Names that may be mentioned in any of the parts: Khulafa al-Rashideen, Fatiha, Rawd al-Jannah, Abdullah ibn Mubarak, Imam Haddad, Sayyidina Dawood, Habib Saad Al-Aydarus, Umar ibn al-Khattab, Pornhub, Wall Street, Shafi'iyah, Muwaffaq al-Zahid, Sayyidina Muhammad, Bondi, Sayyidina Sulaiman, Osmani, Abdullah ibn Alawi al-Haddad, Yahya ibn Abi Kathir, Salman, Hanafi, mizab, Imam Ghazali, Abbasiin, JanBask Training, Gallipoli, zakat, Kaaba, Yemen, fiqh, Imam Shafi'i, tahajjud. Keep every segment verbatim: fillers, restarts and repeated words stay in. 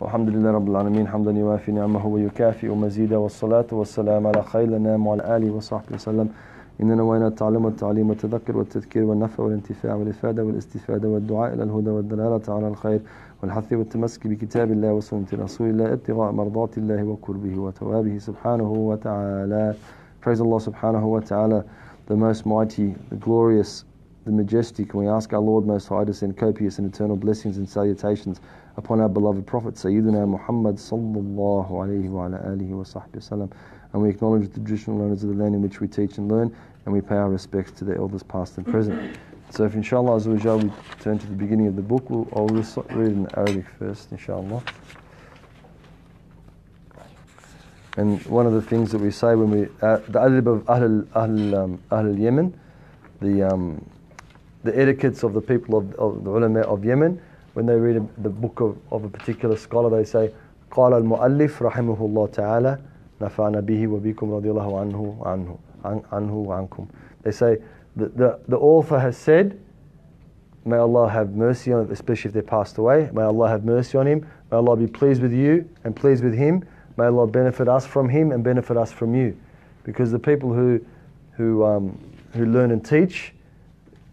Alhamdulillah Rabbil Alameen, hamdan yuafi ni'amahu wa yukafi umazida wa salatu wa salam ala khaylana wa ala alihi wa sahbihi wa sallam. إننا وإن التعلم والتعليم والتذكر والتذكير والنفع والانتفاع والإفادة والاستفادة والدعاء إلى الهدى والدلالة على الخير والحث والتمسك بكتاب الله وسنة رسول الله ابتغاء مرضات الله وكربه وتوابه سبحانه وتعالى. Praise Allah subhanahu wa ta'ala, the most mighty, the glorious, the majestic. And we ask our Lord Most High to send copious and eternal blessings and salutations upon our beloved Prophet Sayyidina Muhammad sallallahu alayhi wa ala alihi wa sahbihi wasallam. And we acknowledge the traditional owners of the land in which we teach and learn, and we pay our respects to the elders past and present. So if inshallah azawajal we turn to the beginning of the book, we'll, I'll read in Arabic first inshallah. And one of the things that we say when we, uh, the adab of Ahl Ahl Ahl Yemen, the um, the etiquettes of the people of, of the ulama of Yemen, when they read a, the book of, of a particular scholar, they say, قال المؤلف رحمه الله تعالى نفعنا به وبكم رضي الله عنه عنه عنه وعنكم. They say the, the the author has said, may Allah have mercy on, especially if they passed away, may Allah have mercy on him, may Allah be pleased with you and pleased with him, may Allah benefit us from him and benefit us from you. Because the people who who um, who learn and teach,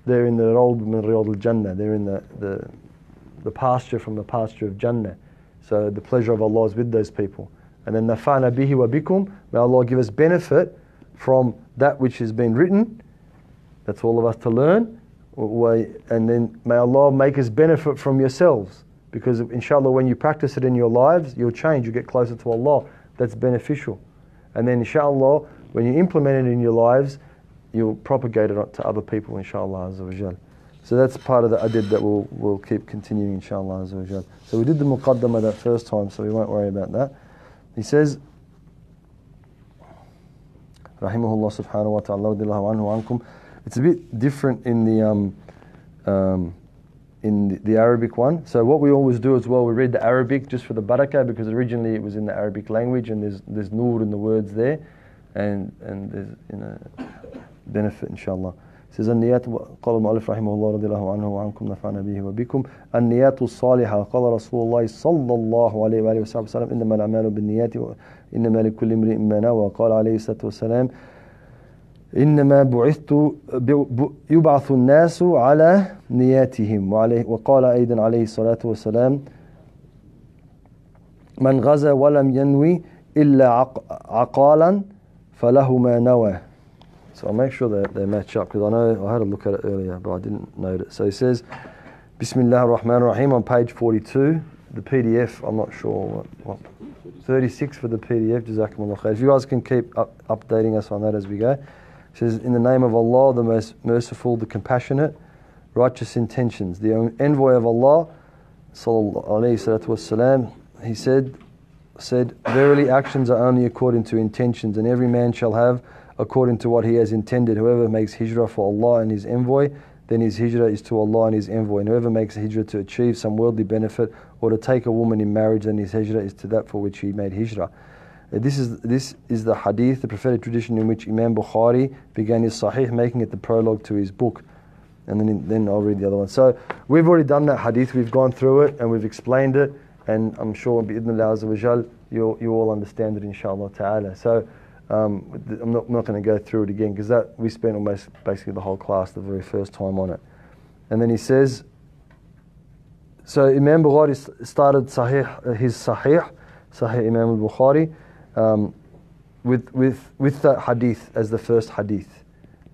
they're in the Rawd al-Jannah, they're in the, the the pasture from the pasture of Jannah. So the pleasure of Allah is with those people. And then nafa'na bihi wa bikum, may Allah give us benefit from that which has been written. That's all of us to learn. And then may Allah make us benefit from yourselves. Because inshallah when you practice it in your lives, you'll change, you get closer to Allah. That's beneficial. And then inshallah when you implement it in your lives, you'll propagate it to other people inshallah azza wa jal. So that's part of the adab that we'll, we'll keep continuing inshallah azza wa jal. So we did the muqaddamah that first time, so we won't worry about that. He says, Rahimahullah subhanahu wa ta'ala anhu ankum. It's a bit different in the um, um, in the, the Arabic one. So what we always do as well, we read the Arabic just for the barakah, because originally it was in the Arabic language, and there's there's nur in the words there, and and there's, you know, benefit inshallah. He says, النيات قال المؤلف رحمه الله رضي الله عنه وعنكم نفعنا به وبكم النيات الصالحة قال رسول الله صلى الله عليه وآله وسلم إنما الأعمال بالنيات إنما لكل امرئ ما نوى قال عليه الصلاة والسلام إنما بعثت يبعث الناس على نياتهم وقال أيضا عليه الصلاة والسلام من غزا ولم ينوي إلا عقالا فله ما نوى. So I'll make sure that they match up, because I know I had a look at it earlier, but I didn't note it. So he says, Bismillah ar-Rahman ar-Rahim, on page forty-two. The P D F, I'm not sure what, what thirty-six for the P D F, Jazakumullah khair. If you guys can keep up, updating us on that as we go. He says, in the name of Allah, the most merciful, the compassionate, righteous intentions. The envoy of Allah, sallallahu alayhi wasallam, he said, said, verily actions are only according to intentions, and every man shall have according to what he has intended. Whoever makes hijrah for Allah and his envoy, then his hijrah is to Allah and his envoy. And whoever makes hijrah to achieve some worldly benefit or to take a woman in marriage, then his hijrah is to that for which he made hijrah. This is this is the hadith, the prophetic tradition in which Imam Bukhari began his Sahih, making it the prologue to his book. And then, then I'll read the other one. So we've already done that hadith, we've gone through it and we've explained it. And I'm sure bi'idhnillah azza wa jal, you, you all understand it inshallah ta'ala. So Um, I'm not, not going to go through it again, because that we spent almost basically the whole class the very first time on it. And then he says, so Imam Bukhari started Sahih, his Sahih, Sahih Imam al-Bukhari, um, with with with that hadith as the first hadith.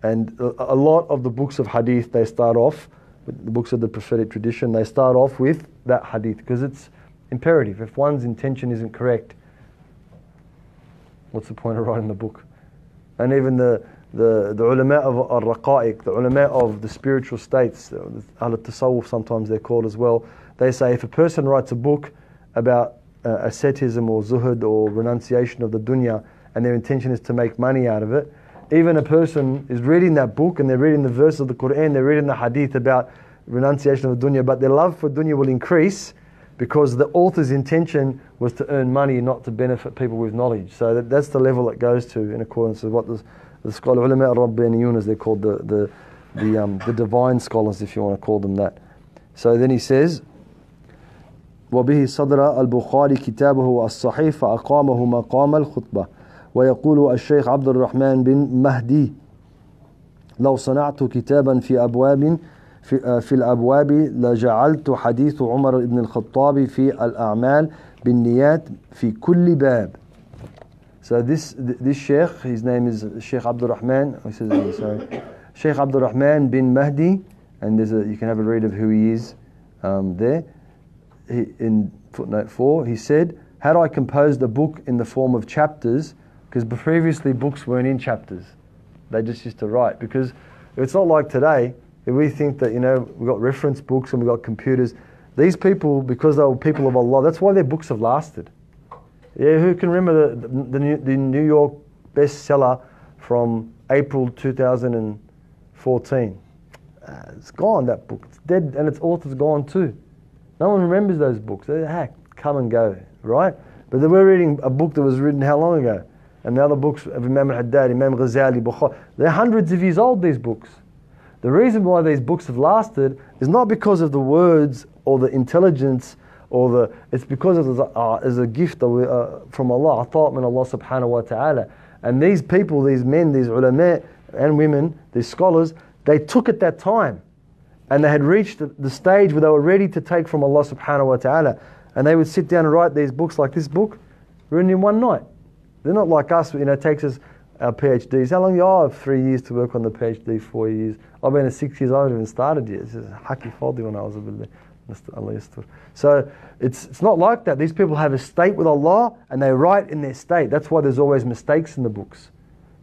And a, a lot of the books of hadith, they start off, with the books of the prophetic tradition, they start off with that hadith, because it's imperative. If one's intention isn't correct, what's the point of writing the book? And even the the, the ulama of al-raqa'iq, the ulama of the spiritual states, al-tasawwuf sometimes they're called as well, they say if a person writes a book about uh, asceticism or zuhud or renunciation of the dunya, and their intention is to make money out of it, even a person is reading that book and they're reading the verse of the Quran, they're reading the hadith about renunciation of the dunya, but their love for dunya will increase, because the author's intention was to earn money, not to benefit people with knowledge. So that, that's the level it goes to, in accordance with what the, the scholar, ulama al-Rabbaniyun, as they're called, the the the, um, the divine scholars, if you want to call them that. So then he says, وبه صدر البخاري كتابه الصحيح فأقامه مقام الخطبة. ويقول الشيخ عبد الرحمن بن مهدي: لو صنعت كتابا في أبواب في, في الأبواب لجعلت حديث عمر بن الخطاب في الأعمال بالنيات في كل باب. So this this sheikh, his name is Sheikh Abdul Rahman. What's his name? Sorry, Sheikh Abdul Rahman bin Mahdi, and there's a, you can have a read of who he is um, there. He, in footnote four, he said, "Had I composed a book in the form of chapters, because previously books weren't in chapters, they just used to write. Because it's not like today. If we think that, you know, we've got reference books and we've got computers. These people, because they were people of Allah, that's why their books have lasted." Yeah, who can remember the the, the, New, the New York bestseller from April two thousand fourteen? Uh, it's gone, that book. It's dead, and its author's gone too. No one remembers those books. They're heck, come and go, right? But they were reading a book that was written how long ago? And the other books of Imam Haddad, Imam Ghazali, Bukhari, they're hundreds of years old, these books. The reason why these books have lasted is not because of the words or the intelligence or the, it's because of the, uh, as a gift that we, uh, from Allah, ata'at min Allah subhanahu wa ta'ala. And these people, these men, these ulama and women, these scholars, they took at that time, and they had reached the, the stage where they were ready to take from Allah subhanahu wa ta'ala, and they would sit down and write these books like this book, written in one night. They're not like us, you know, it takes us our PhDs. How long? Oh, I have three years to work on the PhD, four years. I've been at six years, I haven't even started yet. It's just haki faldi when I was a bit there. So it's it's not like that. These people have a state with Allah, and they write in their state. That's why there's always mistakes in the books,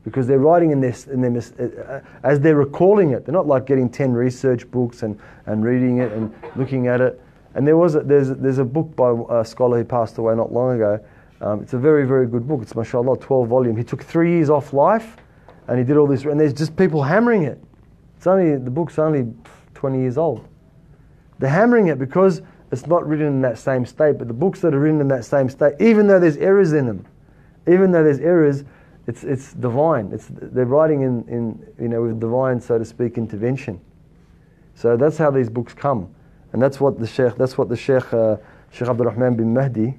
because they're writing in their, in their mis uh, as they're recalling it. They're not like getting ten research books and and reading it and looking at it. And there was a, there's there's a book by a scholar who passed away not long ago. Um, it's a very very good book. It's mashallah twelve volume. He took three years off life, and he did all this. And there's just people hammering it. It's only the book's only twenty years old. They're hammering it because it's not written in that same state, but the books that are written in that same state, even though there's errors in them, even though there's errors, it's it's divine. It's they're writing in, in you know, with divine, so to speak, intervention. So that's how these books come, and that's what the sheikh, that's what the sheikh, uh, Sheikh Abdul Rahman bin Mahdi,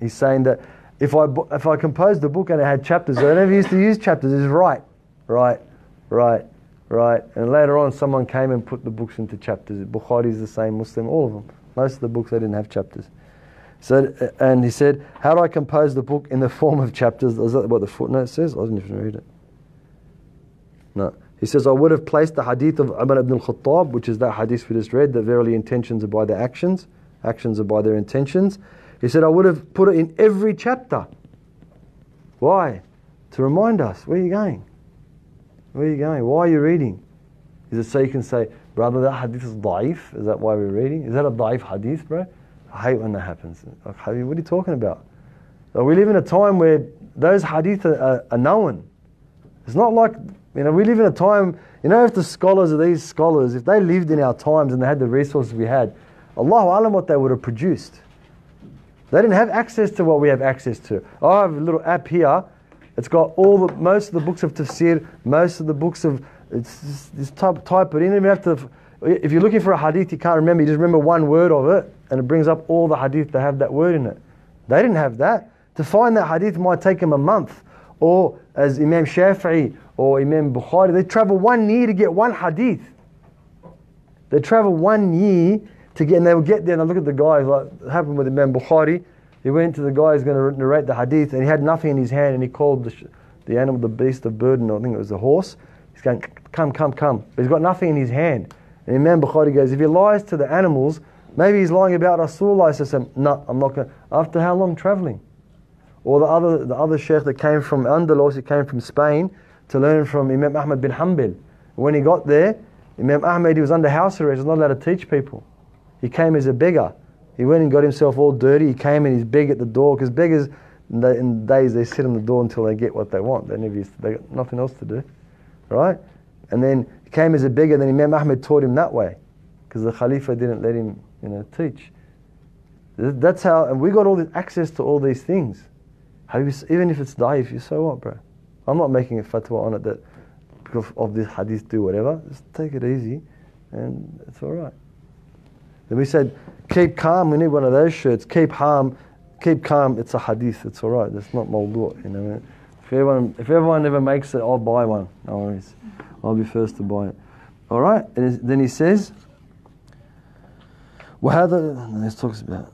he's saying that if I if I composed the book and it had chapters, I never used to use chapters. It's right, right, right. Right, and later on someone came and put the books into chapters. Bukhari is the same, Muslim, all of them. Most of the books, they didn't have chapters. So, and he said, "How do I compose the book in the form of chapters?" Is that what the footnote says? I didn't even read it. No. He says, "I would have placed the hadith of Umar ibn al-Khattab," which is that hadith we just read, that verily intentions are by their actions, actions are by their intentions. He said, "I would have put it in every chapter." Why? To remind us, where are you going? Where are you going? Why are you reading? Is it so you can say, "Brother, that hadith is da'if. Is that why we're reading? Is that a da'if hadith, bro?" I hate when that happens. Like, what are you talking about? Like, we live in a time where those hadith are, are known. It's not like, you know, we live in a time, you know, if the scholars of these scholars, if they lived in our times and they had the resources we had, Allahu alam what they would have produced. They didn't have access to what we have access to. I have a little app here. It's got all the, most of the books of tafsir, most of the books of, it's just, just type, type it in. You don't even have to, if you're looking for a hadith you can't remember, you just remember one word of it, and it brings up all the hadith that have that word in it. They didn't have that. To find that hadith might take them a month. Or as Imam Shafi'i or Imam Bukhari, they travel one year to get one hadith. They travel one year to get, and they will get there and I look at the guys, like it happened with Imam Bukhari. He went to the guy who's going to narrate the hadith, and he had nothing in his hand, and he called the, sh the animal, the beast of burden, I think it was a horse. He's going, "Come, come, come." But he's got nothing in his hand. And Imam Bukhari goes, if he lies to the animals, maybe he's lying about Rasulullah. "No, I'm not going to." After how long traveling? Or the other, the other sheikh that came from Andalus, he came from Spain to learn from Imam Ahmed bin Hanbal. When he got there, Imam Ahmed, he was under house arrest, he was not allowed to teach people. He came as a beggar. He went and got himself all dirty. He came and he's begged at the door, because beggars in the, in the days they sit on the door until they get what they want. They never used to, they got nothing else to do, right? And then he came as a beggar. Then Imam Ahmed taught him that way, because the Khalifa didn't let him, you know, teach. That's how, and we got all this access to all these things. Even if it's daif, you so what, bro? I'm not making a fatwa on it that because of this hadith do whatever. Just take it easy, and it's all right. Then we said, Cape Calm, we need one of those shirts. Cape Calm, Cape Calm, it's a hadith, it's all right. It's not mawdu', you know. If everyone, if everyone ever makes it, I'll buy one. No worries. I'll be first to buy it. All right, and then he says, وهذا, let's talk about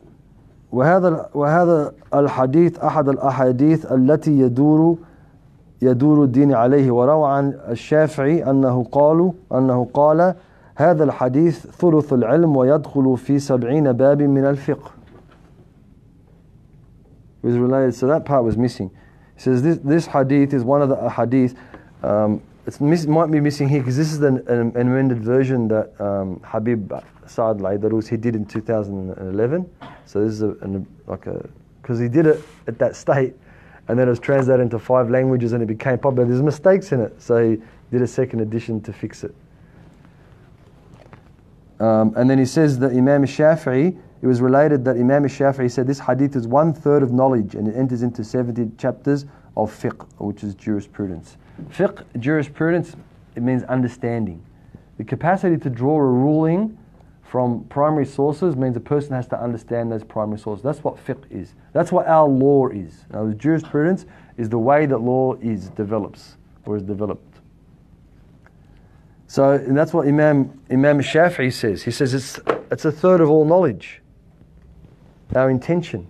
وهذا وهذا الحديث أحد الأحاديث التي يدور يدور الدين عليه وروى عن الشافعي أنه قالوا أنه قال هذا الحديث ثلث العلم ويدخل في سبعين باب من الفقه. Was related, so that part was missing. He says this this hadith is one of the hadith. Um, it might be missing here because this is an, an amended version that um, Habib Saad Al-Aydarus he did in two thousand eleven. So this is a, an, like a because he did it at that state, and then it was translated into five languages and it became popular. There's mistakes in it, so he did a second edition to fix it. Um, and then he says that Imam Shafi'i, it was related that Imam Shafi'i said this hadith is one third of knowledge and it enters into seventy chapters of fiqh, which is jurisprudence. Fiqh, jurisprudence, it means understanding. The capacity to draw a ruling from primary sources means a person has to understand those primary sources. That's what fiqh is. That's what our law is. Now, jurisprudence is the way that law is, develops, or is developed. So, and that's what Imam, Imam Shafi'i says. He says it's, it's a third of all knowledge, our intention.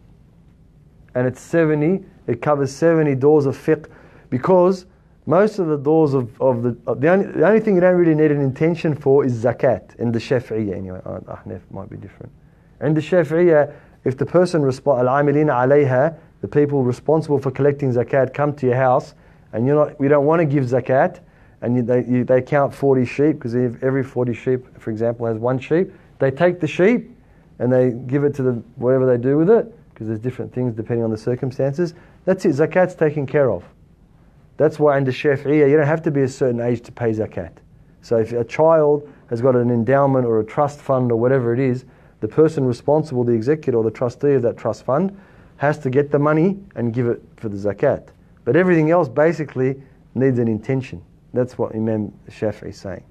And it's seventy, it covers seventy doors of fiqh, because most of the doors of, of the, of the, only, the only thing you don't really need an intention for is zakat, in the Shafi'iyah anyway. Oh, Ahnaf might be different. In the Shafi'iyah, if the person, al-amilina alayha, the people responsible for collecting zakat come to your house, and you're not, we don't want to give zakat, and you, they, you, they count forty sheep, because every forty sheep, for example, has one sheep. They take the sheep and they give it to the whatever they do with it, because there's different things depending on the circumstances. That's it, zakat's taken care of. That's why in the Shafi'iyah, you don't have to be a certain age to pay zakat. So if a child has got an endowment or a trust fund or whatever it is, the person responsible, the executor or the trustee of that trust fund, has to get the money and give it for the zakat. But everything else basically needs an intention. That's what Imam Shafi'i is saying.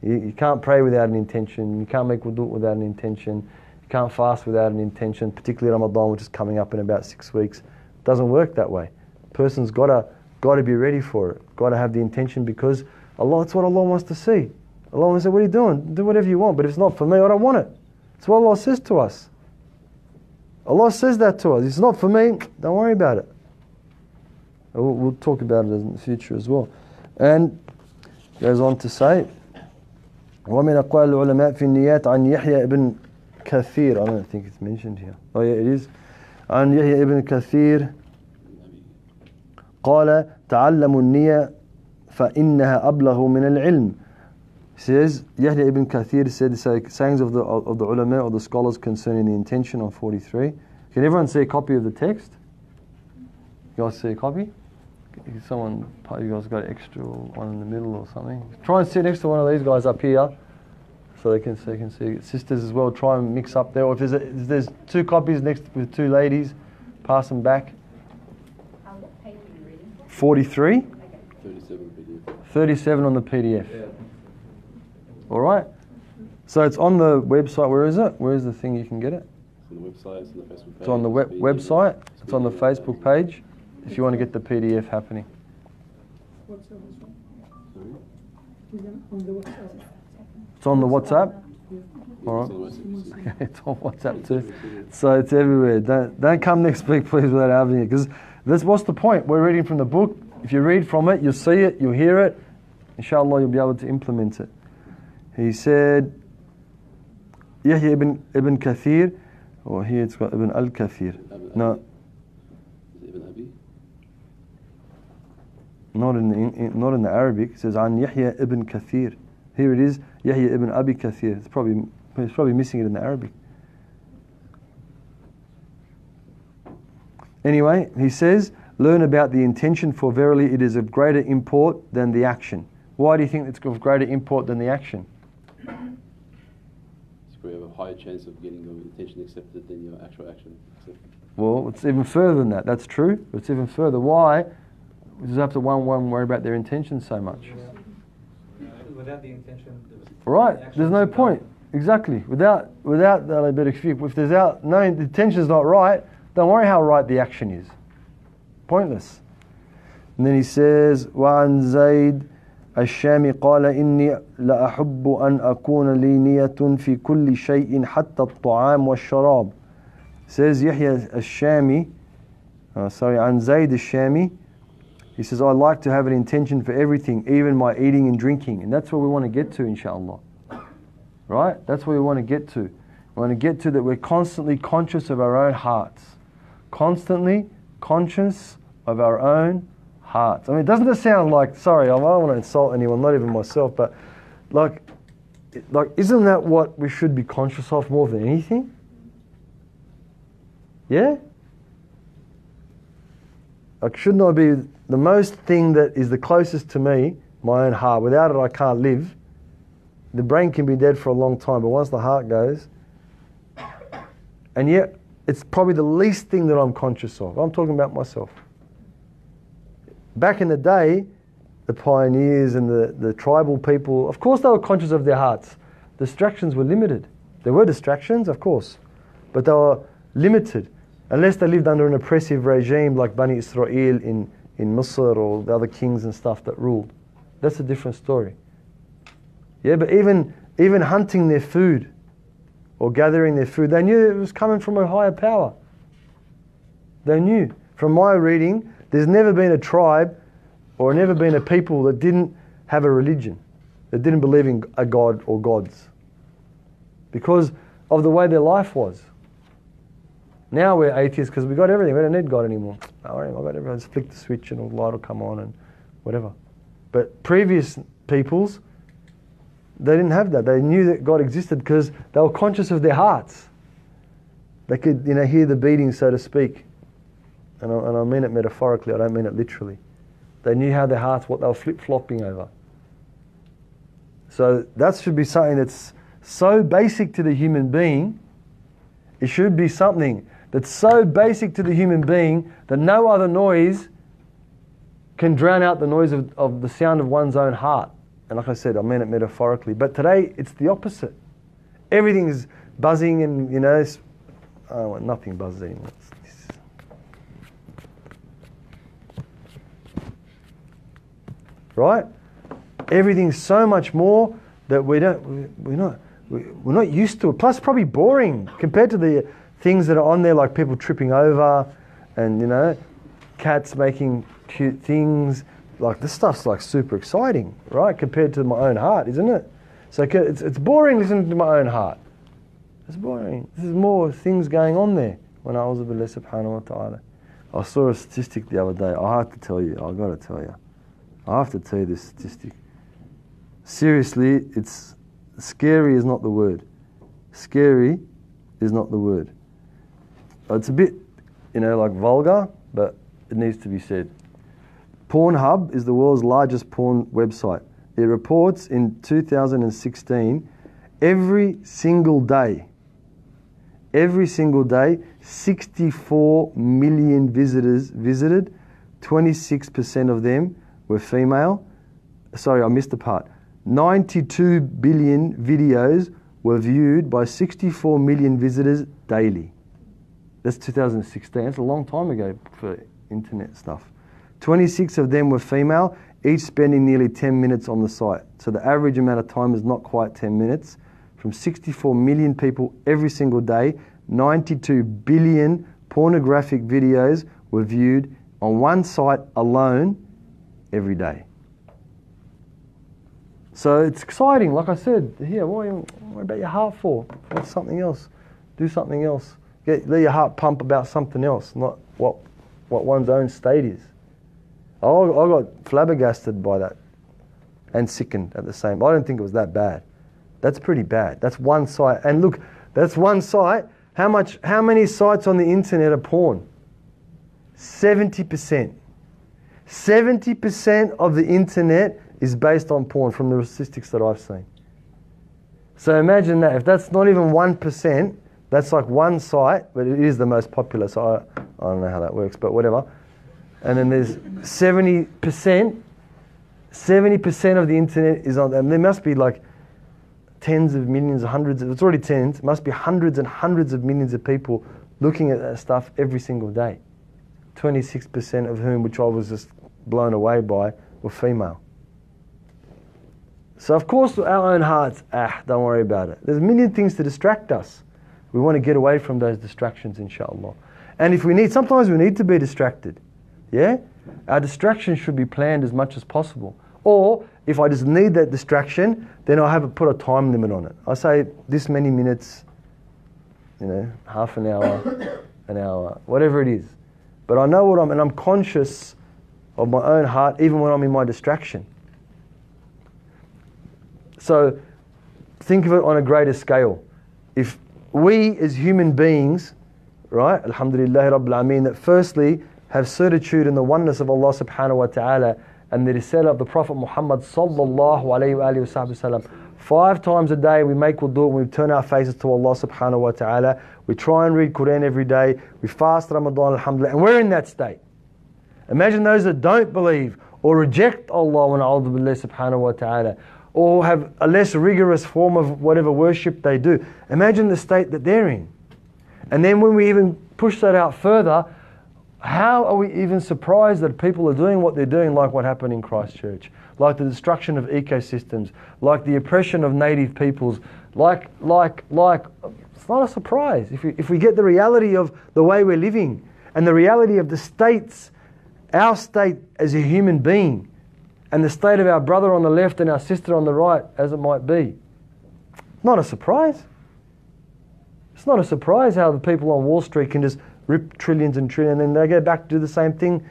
You, you can't pray without an intention. You can't make wudu without an intention. You can't fast without an intention, particularly Ramadan, which is coming up in about six weeks. It doesn't work that way. A person's got to got to be ready for it. Got to have the intention, because Allah, it's what Allah wants to see. Allah wants to say, what are you doing? Do whatever you want, but if it's not for me, I don't want it. It's what Allah says to us. Allah says that to us. It's not for me, don't worry about it. We'll, we'll talk about it in the future as well. And goes on to say, وَمِنْ أَقْوَالِ الْعُلَمَاءِ فِي النِّيَّاتِ عَنْ يَحْيَى ibn Kathir. I don't think it's mentioned here. Oh yeah, it is. عَنْ يَحْيَى ibn Kathir قَالَ تَعَلَّمُ النِّيَّةِ فَإِنَّهَا أَبْلَغُ مِنَ الْعِلْمِ. Says, Yahya ibn Kathir said, the sayings of the, of the ulama or the scholars concerning the intention on forty-three. Can everyone see a copy of the text? You guys see a copy? Someone, you guys got an extra one in the middle or something. Try and sit next to one of these guys up here, so they can so they can see. Sisters as well. Try and mix up there. Or if there's a, if there's two copies next with two ladies, pass them back. Um, what page are you reading? forty-three. Okay. Thirty-seven P D F. Thirty-seven on the P D F. Yeah. All right. So it's on the website. Where is it? Where is the thing you can get it? It's on the website. It's on the Facebook page. It's on the web website. It's on the Facebook page. If you want to get the P D F happening. WhatsApp as well. It's on the WhatsApp? All right. It's on WhatsApp too. So it's everywhere. Don't, don't come next week, please, without having it. Because this, what's the point? We're reading from the book. If you read from it, you'll see it, you'll hear it. Inshallah, you'll be able to implement it. He said, Yahya ibn, ibn Kathir, or here it's got Ibn al-Kathir. No. Not in, the, in not in the Arabic. It says An Yahya ibn Kathir. Here it is, Yahya ibn Abi Kathir. It's probably it's probably missing it in the Arabic. Anyway, he says, learn about the intention, for verily it is of greater import than the action. Why do you think it's of greater import than the action? We have a higher chance of getting your intention accepted than your actual action. Well, it's even further than that. That's true. It's even further. Why? Because after one, one worry about their intention so much. Yeah. Without the intention, right? There's no point. Exactly. Without without the Allah barik fiqh, if there's out no intention's not right, don't worry how right the action is. Pointless. And then he says, وَعَنْ زَيْدْ الشَّامِ قَالَ إِنِّي لَأَحُبُّ أَنْ أَكُونَ لِي نِيَةٌ فِي كُلِّ شَيْءٍ حَتَّى الطَّعَامُ وَالشَّرَابِ. Says Yahya al-Shami, uh, sorry, عَنْ زَيْدْ الشَّامِ, he says, I like to have an intention for everything, even my eating and drinking. And that's what we want to get to, inshallah. Right? That's what we want to get to. We want to get to that we're constantly conscious of our own hearts. Constantly conscious of our own hearts. I mean, doesn't it sound like, sorry, I don't want to insult anyone, not even myself, but like, like, isn't that what we should be conscious of more than anything? Yeah? Like, shouldn't I be the most thing that is the closest to me, my own heart? Without it, I can't live. The brain can be dead for a long time, but once the heart goes, and yet it's probably the least thing that I'm conscious of. I'm talking about myself. Back in the day, the pioneers and the, the tribal people, of course they were conscious of their hearts. Distractions were limited. There were distractions, of course, but they were limited, unless they lived under an oppressive regime like Bani Israel in, in Misr or the other kings and stuff that ruled. That's a different story. Yeah, but even, even hunting their food or gathering their food, they knew it was coming from a higher power. They knew. From my reading, there's never been a tribe or never been a people that didn't have a religion, that didn't believe in a god or gods because of the way their life was. Now we're atheists because we got everything. We don't need God anymore. No, I got everything. Just flick the switch and the light will come on and whatever. But previous peoples, they didn't have that. They knew that God existed because they were conscious of their hearts. They could, you know, hear the beating, so to speak. And I, and I mean it metaphorically. I don't mean it literally. They knew how their hearts, what they were flip-flopping over. So that should be something that's so basic to the human being. It should be something that's so basic to the human being that no other noise can drown out the noise of, of the sound of one's own heart. And like I said, I mean it metaphorically. But today, it's the opposite. Everything's buzzing and, you know, oh, nothing buzzes anymore. It's, it's... Right? Everything's so much more that we don't, we, we're not, we, we're not used to it. Plus, probably boring compared to the things that are on there, like people tripping over and, you know, cats making cute things. Like, this stuff's like super exciting, right? Compared to my own heart, isn't it? So it's, it's boring listening to my own heart. It's boring. There's more things going on there. When I was with Allah subhanahu wa ta'ala. I saw a statistic the other day. I have to tell you. I got to tell you. I have to tell you this statistic. Seriously, it's scary is not the word. Scary is not the word. It's a bit, you know, like vulgar, but it needs to be said. Pornhub is the world's largest porn website. It reports in two thousand sixteen, every single day, every single day, sixty-four million visitors visited. twenty-six percent of them were female. Sorry, I missed the part. ninety-two billion videos were viewed by sixty-four million visitors daily. That's two thousand sixteen. That's a long time ago for internet stuff. twenty-six of them were female, each spending nearly ten minutes on the site. So the average amount of time is not quite ten minutes. From sixty-four million people every single day, ninety-two billion pornographic videos were viewed on one site alone every day. So it's exciting, like I said. Here, what about your heart for? That's something else. Do something else. Get, let your heart pump about something else, not what, what one's own state is. I got flabbergasted by that and sickened at the same. I don't think it was that bad. That's pretty bad. That's one site. And look, that's one site. How much? How many sites on the internet are porn? seventy percent. seventy percent of the internet is based on porn from the statistics that I've seen. So imagine that. If that's not even one percent, that's like one site, but it is the most popular. So I, I don't know how that works, but whatever. And then there's seventy percent, seventy percent of the internet is on, and there must be like tens of millions, hundreds, of, it's already tens, it must be hundreds and hundreds of millions of people looking at that stuff every single day. twenty-six percent of whom, which I was just blown away by, were female. So of course our own hearts, ah, don't worry about it. There's a million things to distract us. We want to get away from those distractions, inshallah. And if we need, sometimes we need to be distracted. Yeah? Our distractions should be planned as much as possible. Or, if I just need that distraction, then I have put a time limit on it. I say, this many minutes, you know, half an hour, an hour, whatever it is. But I know what I'm, and I'm conscious of my own heart, even when I'm in my distraction. So, think of it on a greater scale. If we as human beings, right, alhamdulillah rabbil ameen, that firstly have certitude in the oneness of Allah subhanahu wa ta'ala and the risalah of the Prophet Muhammad sallallahu alayhi wa alayhi wa sallam. Five times a day we make wudu and we turn our faces to Allah subhanahu wa ta'ala. We try and read Quran every day. We fast Ramadan, alhamdulillah, and we're in that state. Imagine those that don't believe or reject Allah wa na'udhu billah subhanahu wa ta'ala, or have a less rigorous form of whatever worship they do. Imagine the state that they're in. And then when we even push that out further, how are we even surprised that people are doing what they're doing, like what happened in Christchurch, like the destruction of ecosystems, like the oppression of native peoples, like, like, like, it's not a surprise. If we, if we get the reality of the way we're living and the reality of the states, our state as a human being, and the state of our brother on the left and our sister on the right, as it might be. Not a surprise. It's not a surprise how the people on Wall Street can just rip trillions and trillions and then they go back to do the same thing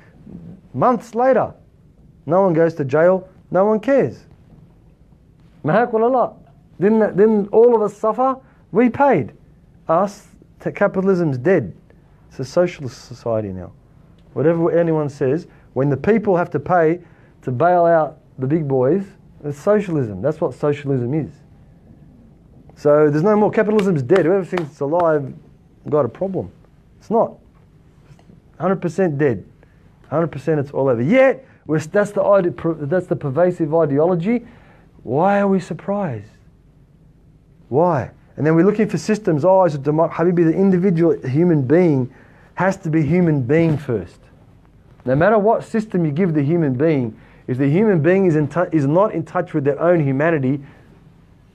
months later. No one goes to jail, no one cares. Mahakulullah. Didn't, didn't all of us suffer? We paid. Us, capitalism's dead. It's a socialist society now. Whatever anyone says, when the people have to pay to bail out the big boys, it's socialism. That's what socialism is. So there's no more. Capitalism's dead. Whoever thinks it's alive, got a problem. It's not. one hundred percent dead. one hundred percent it's all over. Yet, we're, that's, the, that's the pervasive ideology. Why are we surprised? Why? And then we're looking for systems. Oh, it's a democracy. Habibi, the individual human being has to be human being first. No matter what system you give the human being, if the human being is, in is not in touch with their own humanity,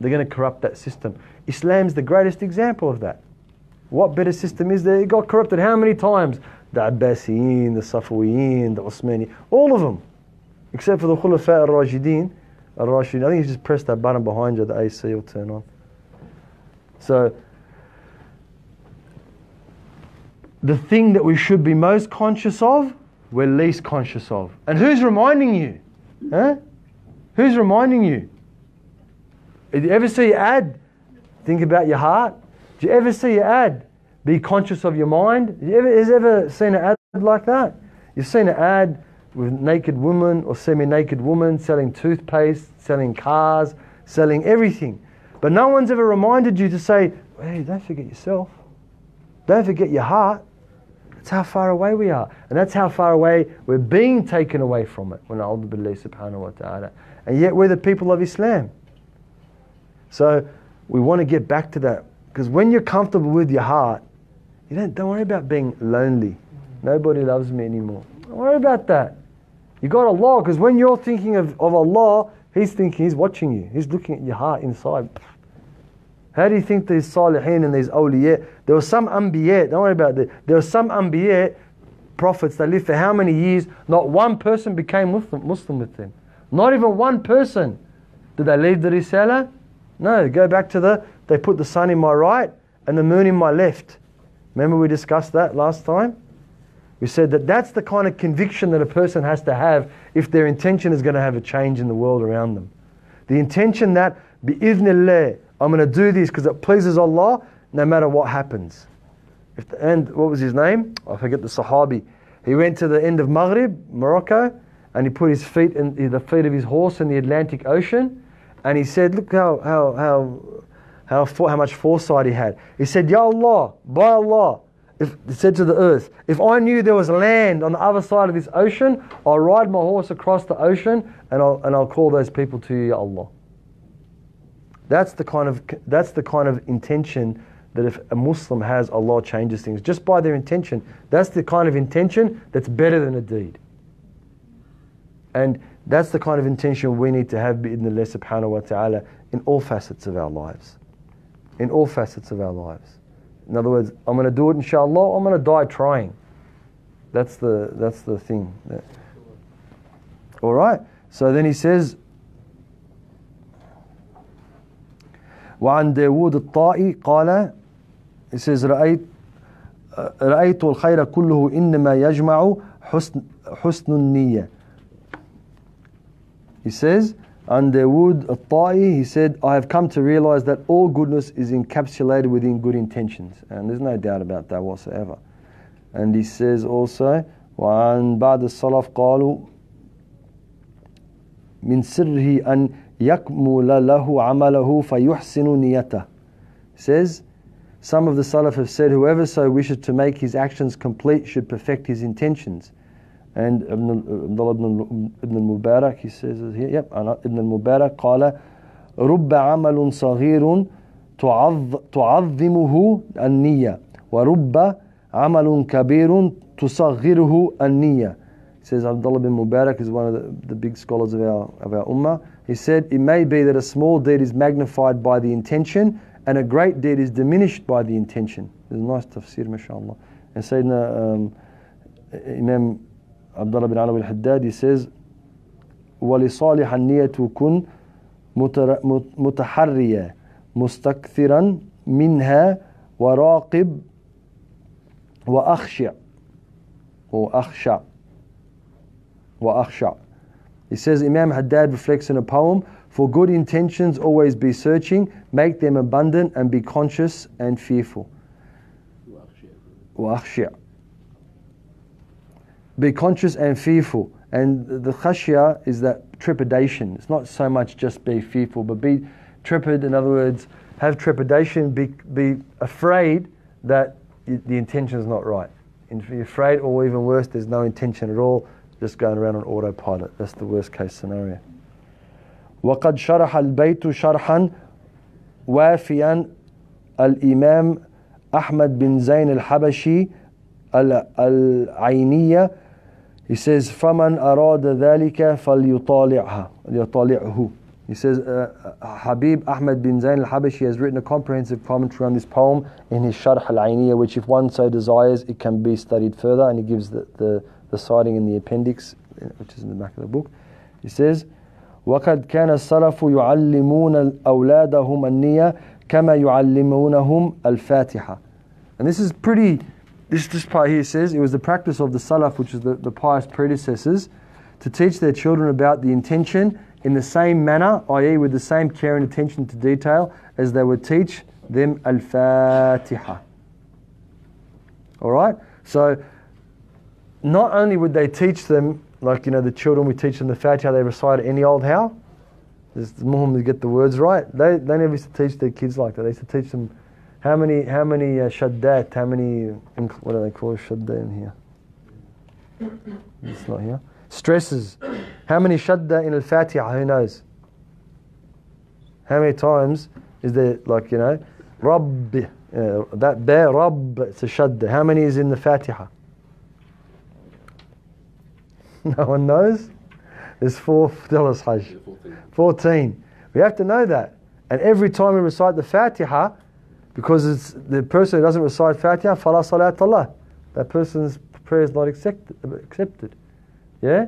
they're going to corrupt that system. Islam's the greatest example of that. What better system is there? It got corrupted how many times? The Abbasiin, the Safawiin, the Osmani, all of them. Except for the Khulafa al-Rashideen. Al-Rashideen. I think you just press that button behind you, the A C will turn on. So, the thing that we should be most conscious of, we're least conscious of. And who's reminding you? Huh? Who's reminding you? Did you ever see an ad? Think about your heart. Did you ever see an ad? Be conscious of your mind. Did you ever, has ever seen an ad like that? You've seen an ad with naked woman or semi-naked woman selling toothpaste, selling cars, selling everything. But no one's ever reminded you to say, hey, don't forget yourself. Don't forget your heart. That's how far away we are. And that's how far away we're being taken away from it. Wa na'udhu billahi subhanahu wa ta'ala. And yet we're the people of Islam. So we want to get back to that, because when you're comfortable with your heart, you don't, don't worry about being lonely. Nobody loves me anymore. Don't worry about that. You got Allah, because when you're thinking of, of Allah, He's thinking, He's watching you. He's looking at your heart inside. How do you think these Salihin and these awliya, there were some Anbiya, don't worry about that, there were some Anbiya, prophets, that lived for how many years, not one person became Muslim, Muslim with them. Not even one person. Did they leave the Risalah? No, go back to the, they put the sun in my right and the moon in my left. Remember we discussed that last time? We said that that's the kind of conviction that a person has to have if their intention is going to have a change in the world around them. The intention that, bi'idhnillah, I'm going to do this because it pleases Allah no matter what happens. If the, and what was his name? I forget the Sahabi. He went to the end of Maghrib, Morocco, and he put his feet in the feet of his horse in the Atlantic Ocean. And he said, look how how how how, for, how much foresight he had. He said, Ya Allah, by Allah, if, he said to the earth, if I knew there was land on the other side of this ocean, I'll ride my horse across the ocean and I'll, and I'll call those people to you, Ya Allah. That's the kind of that's the kind of intention that if a Muslim has, Allah changes things just by their intention. That's the kind of intention that's better than a deed. And that's the kind of intention we need to have, bi'idhnillah subhanahu wa ta'ala, in all facets of our lives. In all facets of our lives. In other words, I'm going to do it inshallah, I'm going to die trying. That's the, that's the thing. All right. So then he says, وعن داود الطائي قال, he says, رأيت رأيت الخير كله إنما يجمع حسن حسن النية. He says, and Dawood al-Ta'i, he said, I have come to realize that all goodness is encapsulated within good intentions. And there's no doubt about that whatsoever. And he says also, وَعَنْ بَعْدَ السَّلَفْ قَالُوا مِنْ سِرِّهِ أَنْ يَكْمُلَ لَهُ عَمَلَهُ فَيُحْسِنُ نِيَتَهُ. He says, some of the Salaf have said, whoever so wishes to make his actions complete should perfect his intentions. And Abdullah ibn al-Mubarak, he says here, yep, Ibn al-Mubarak, قال رُبَّ عَمَلٌ صَغِيرٌ تُعَظِّمُهُ النِّيَّةِ وَرُبَّ عَمَلٌ كَبِيرٌ تُصَغِّرُهُ النِّيَّةِ. He says Abdullah ibn Mubarak is one of the, the big scholars of our, of our ummah. He said, it may be that a small deed is magnified by the intention and a great deed is diminished by the intention. There's a nice tafsir, mashallah. And Sayyidina um, Imam Abdullah ibn Alawi al-Haddad, he says, وَلِصَالِحَ النِّيَةُ كُنْ مُتَحَرِّيَا مُسْتَكْثِرًا مِنْهَا وَرَاقِبْ وَأَخْشِعْ وَأَخْشَعْ وَأَخْشَعْ. He says, Imam Haddad reflects in a poem, for good intentions always be searching, make them abundant and be conscious and fearful. وَأَخْشِعْ. Be conscious and fearful. And the khashya is that trepidation. It's not so much just be fearful, but be trepid. In other words, have trepidation, be, be afraid that the intention is not right. And be afraid, or even worse, there's no intention at all, just going around on autopilot. That's the worst case scenario. وَقَدْ شَرَحَ الْبَيْتُ شَرْحًا وَافِيًا الْإِمَامِ أَحْمَد بن زين الحبشي العينية. He says, فَمَنْ أَرَادَ ذَلِكَ فَلْيُطَالِعْهُ يطالعه. He says, uh, Habib Ahmed bin Zain al-Habashi has written a comprehensive commentary on this poem in his Sharh al-Ayniyah, which if one so desires, it can be studied further, and he gives the, the, the citing in the appendix, which is in the back of the book. He says, وَقَدْ كَانَ السَّلَفُ يُعَلِّمُونَ أَوْلَادَهُمْ النِّيَّةَ كَمَا يُعَلِّمُونَهُمْ الْفَاتِحَةَ. And this is pretty... This, this part here says, it was the practice of the Salaf, which is the, the pious predecessors, to teach their children about the intention in the same manner, that is with the same care and attention to detail, as they would teach them Al-Fatiha. Alright? So, not only would they teach them, like, you know, the children, we teach them the Fatiha, they recite any old how. It's the Muslims get the words right. They, they never used to teach their kids like that. They used to teach them How many, how many uh, shaddat, how many, what do they call shaddat in here? It's not here. Stresses. How many shaddat in al-Fatiha, who knows? How many times is there, like, you know, Rabb, uh, that there, Rabb, it's a shaddat. How many is in the Fatiha? No one knows? There's four, tell us, Hajj. fourteen. We have to know that. And every time we recite the Fatiha, because it's the person who doesn't recite Fatiha, فَلَا صَلَاةَ اللَّهِ. That person's prayer is not accept, accepted. Yeah?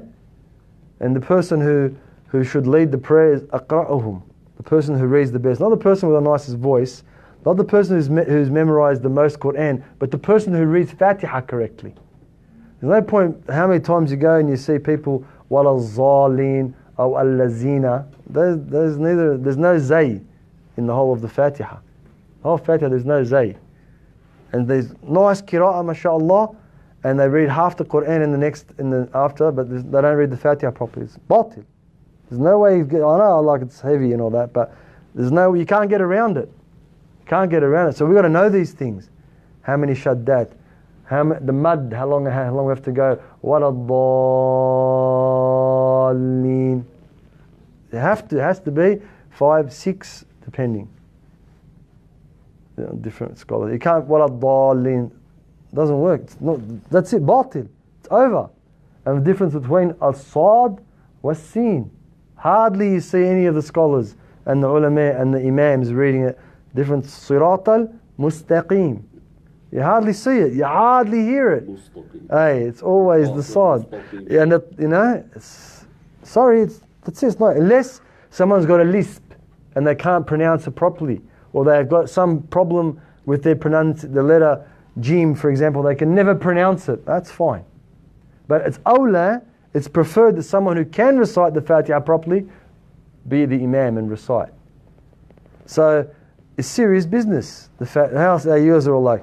And the person who, who should lead the prayer is أَقْرَأُهُمْ. The person who reads the best. Not the person with the nicest voice. Not the person who's, me, who's memorized the most Quran. But the person who reads Fatiha correctly. There's no point how many times you go and you see people, وَلَا الظَّالِينَ أو الَّذِينَ. There's, there's, neither, there's no zay in the whole of the Fatiha. Oh, Fatiha, there's no zay. And there's nice qira'ah, mashallah, and they read half the Quran in the next, in the after, but they don't read the Fatiha properly. It's batil. There's no way you get, I know, like, it's heavy and all that, but there's no, you can't get around it. You can't get around it. So we've got to know these things. How many shaddat? How ma, the mud, how long, how long we have to go? Wala-dhalin. It, have to, it has to be five, six, depending on different scholars. You can't, wala dallin, doesn't work. It's not, that's it, batil. It's over. And the difference between al-sad was seen. Hardly you see any of the scholars and the ulama and the imams reading it. Different sirat al-mustaqim. You hardly see it. You hardly hear it. Hey, it's always the sad. And it, you know, it's, sorry, it's, that's it. It's not, unless someone's got a lisp and they can't pronounce it properly, or they've got some problem with their pronounce, the letter jim, for example, they can never pronounce it. That's fine. But it's awla, it's preferred that someone who can recite the Fatiha properly be the imam and recite. So it's serious business. The how our ears are all like,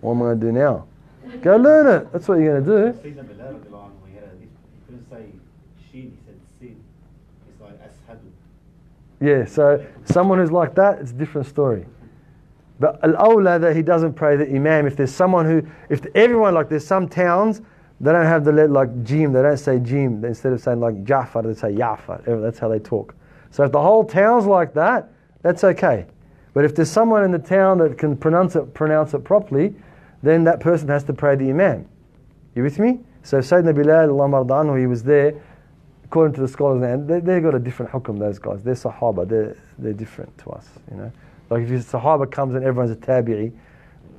what am I going to do now? Go learn it. That's what you're going to do. He couldn't say shin, he said sin. It's like ashadu. Yeah, so someone who's like that, it's a different story. But al-awla that he doesn't pray the imam. If there's someone who, if everyone, like there's some towns, they don't have the letter like jim, they don't say jim. Instead of saying like Jafar, they say Jafar. That's how they talk. So if the whole town's like that, that's okay. But if there's someone in the town that can pronounce it, pronounce it properly, then that person has to pray the imam. You with me? So Sayyidina Bilal, Allah marda anhu, he was there. According to the scholars, they they got a different hukum, those guys. They're sahaba, they're, they're different to us, you know. Like if your sahaba comes and everyone's a tabi'i,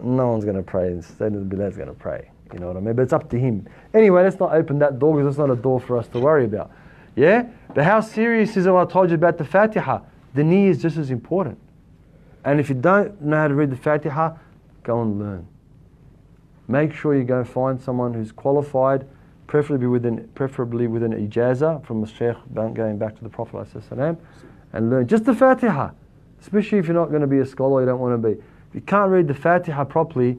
no one's going to pray. Sayyidina Bilal's going to pray, you know what I mean? But it's up to him. Anyway, let's not open that door, because it's not a door for us to worry about. Yeah? But how serious is it what I told you about the Fatiha? The knee is just as important. And if you don't know how to read the Fatiha, go and learn. Make sure you go find someone who's qualified, preferably with an, preferably with an ijaza from a sheikh, going back to the Prophet ﷺ, and learn just the Fatiha. Especially if you're not going to be a scholar, you don't want to be. If you can't read the Fatiha properly,